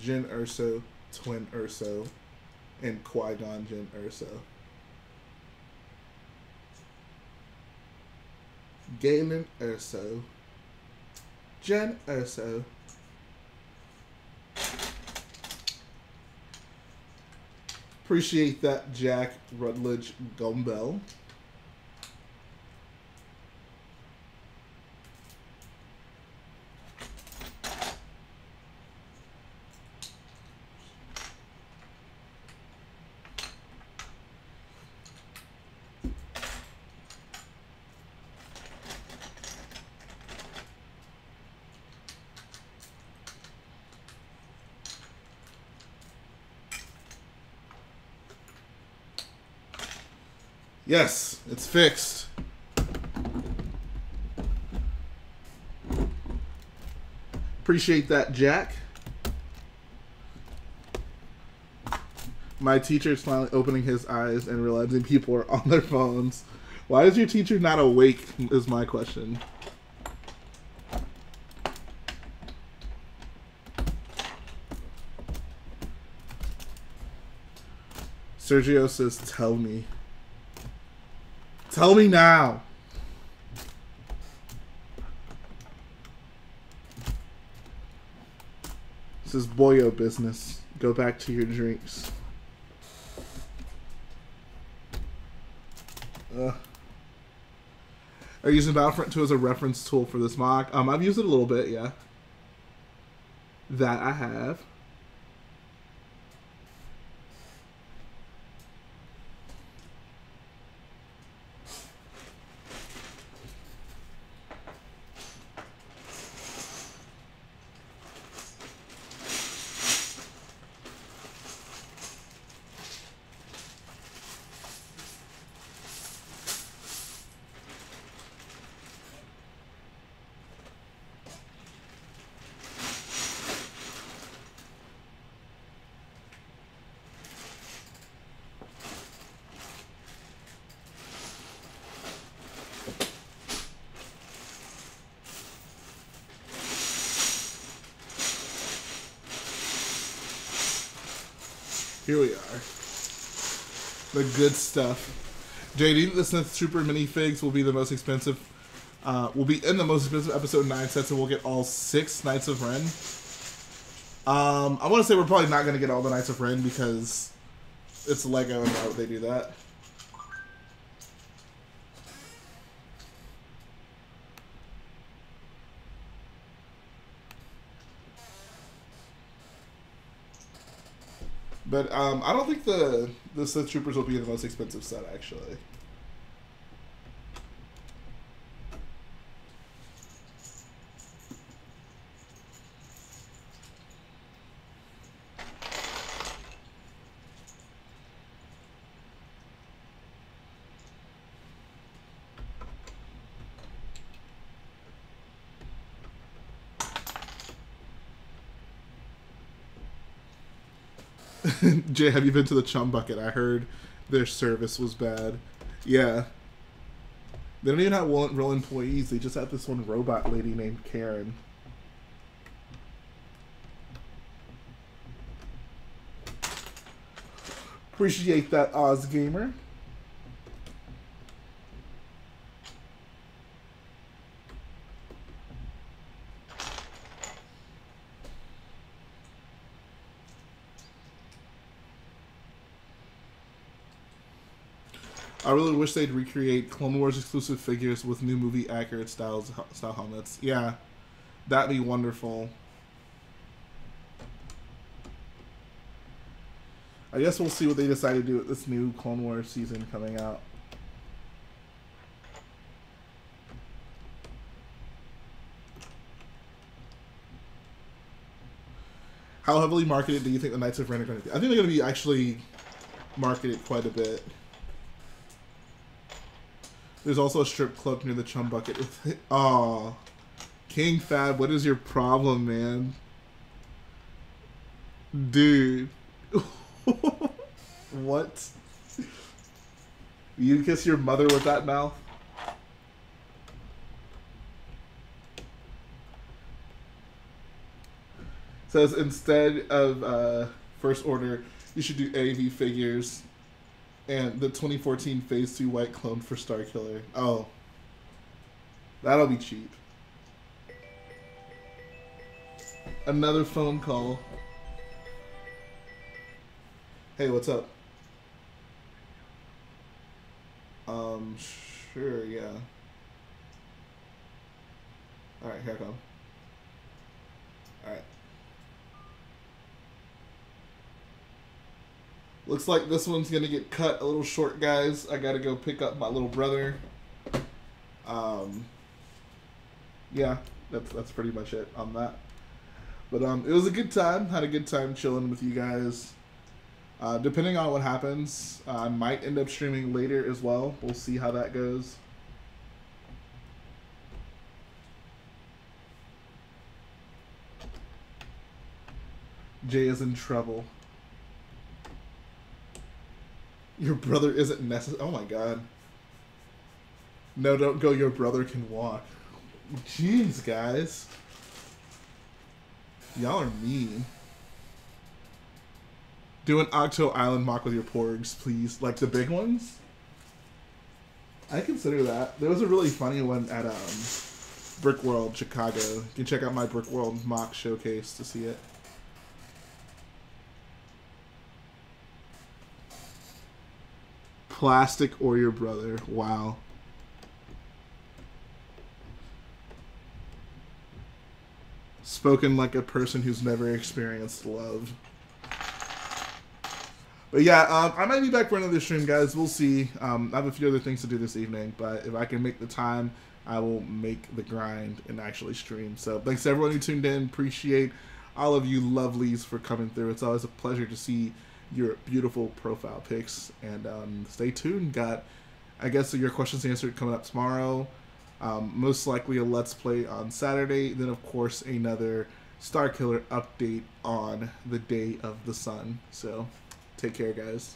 Jyn Erso, Twin Erso, and Qui-Gon Jyn Erso. Galen Erso. Jyn Erso. Appreciate that, Jack Rutledge Gumbel. Yes, it's fixed. Appreciate that, Jack. My teacher's finally opening his eyes and realizing people are on their phones. Why is your teacher not awake, is my question. Sergio says, tell me. Tell me now. This is boyo business. Go back to your drinks. Are you using Battlefront 2 as a reference tool for this mock? I've used it a little bit, yeah. That I have. Here we are. The good stuff. JD, the Synth Trooper minifigs will be the most expensive, will be in the most expensive Episode 9 sets, and we'll get all 6 Knights of Ren. I want to say we're probably not going to get all the Knights of Ren because it's Lego and why would they do that? But I don't think the Sith Troopers will be the most expensive set, actually. Jay, have you been to the Chum Bucket? I heard their service was bad. Yeah. They don't even have real employees. They just have this one robot lady named Karen. Appreciate that, OzGamer. I really wish they'd recreate Clone Wars exclusive figures with new movie accurate style helmets. Yeah, that'd be wonderful. I guess we'll see what they decide to do with this new Clone Wars season coming out. How heavily marketed do you think the Knights of Ren are going to be? I think they're going to be actually marketed quite a bit. There's also a strip club near the Chum Bucket. Oh, King Fab, what is your problem, man? Dude. What? You kiss your mother with that mouth? Says instead of First Order, you should do AV figures. And the 2014 Phase 2 White Clone for Starkiller. Oh. That'll be cheap. Another phone call. Hey, what's up? Sure, yeah. Alright, here I come. Alright. Looks like this one's gonna get cut a little short, guys. I gotta go pick up my little brother. Yeah, that's pretty much it on that. But it was a good time. Had a good time chilling with you guys. Depending on what happens, I might end up streaming later as well. We'll see how that goes. Jay is in trouble. Your brother isn't necessary. Oh my god. No, don't go. Your brother can walk. Jeez, guys. Y'all are mean. Do an Octo Island mock with your porgs, please. Like the big ones? I consider that. There was a really funny one at Brick World, Chicago. You can check out my Brick World mock showcase to see it. Plastic or your brother. Wow. Spoken like a person who's never experienced love. But yeah, I might be back for another stream, guys. We'll see. I have a few other things to do this evening, but if I can make the time, I will make the grind and actually stream. So thanks to everyone who tuned in. Appreciate all of you lovelies for coming through. It's always a pleasure to see your beautiful profile pics, and stay tuned. Got, I guess, your questions answered coming up tomorrow. Most likely a Let's Play on Saturday, then of course another Starkiller update on the Day of the Sun. So take care, guys.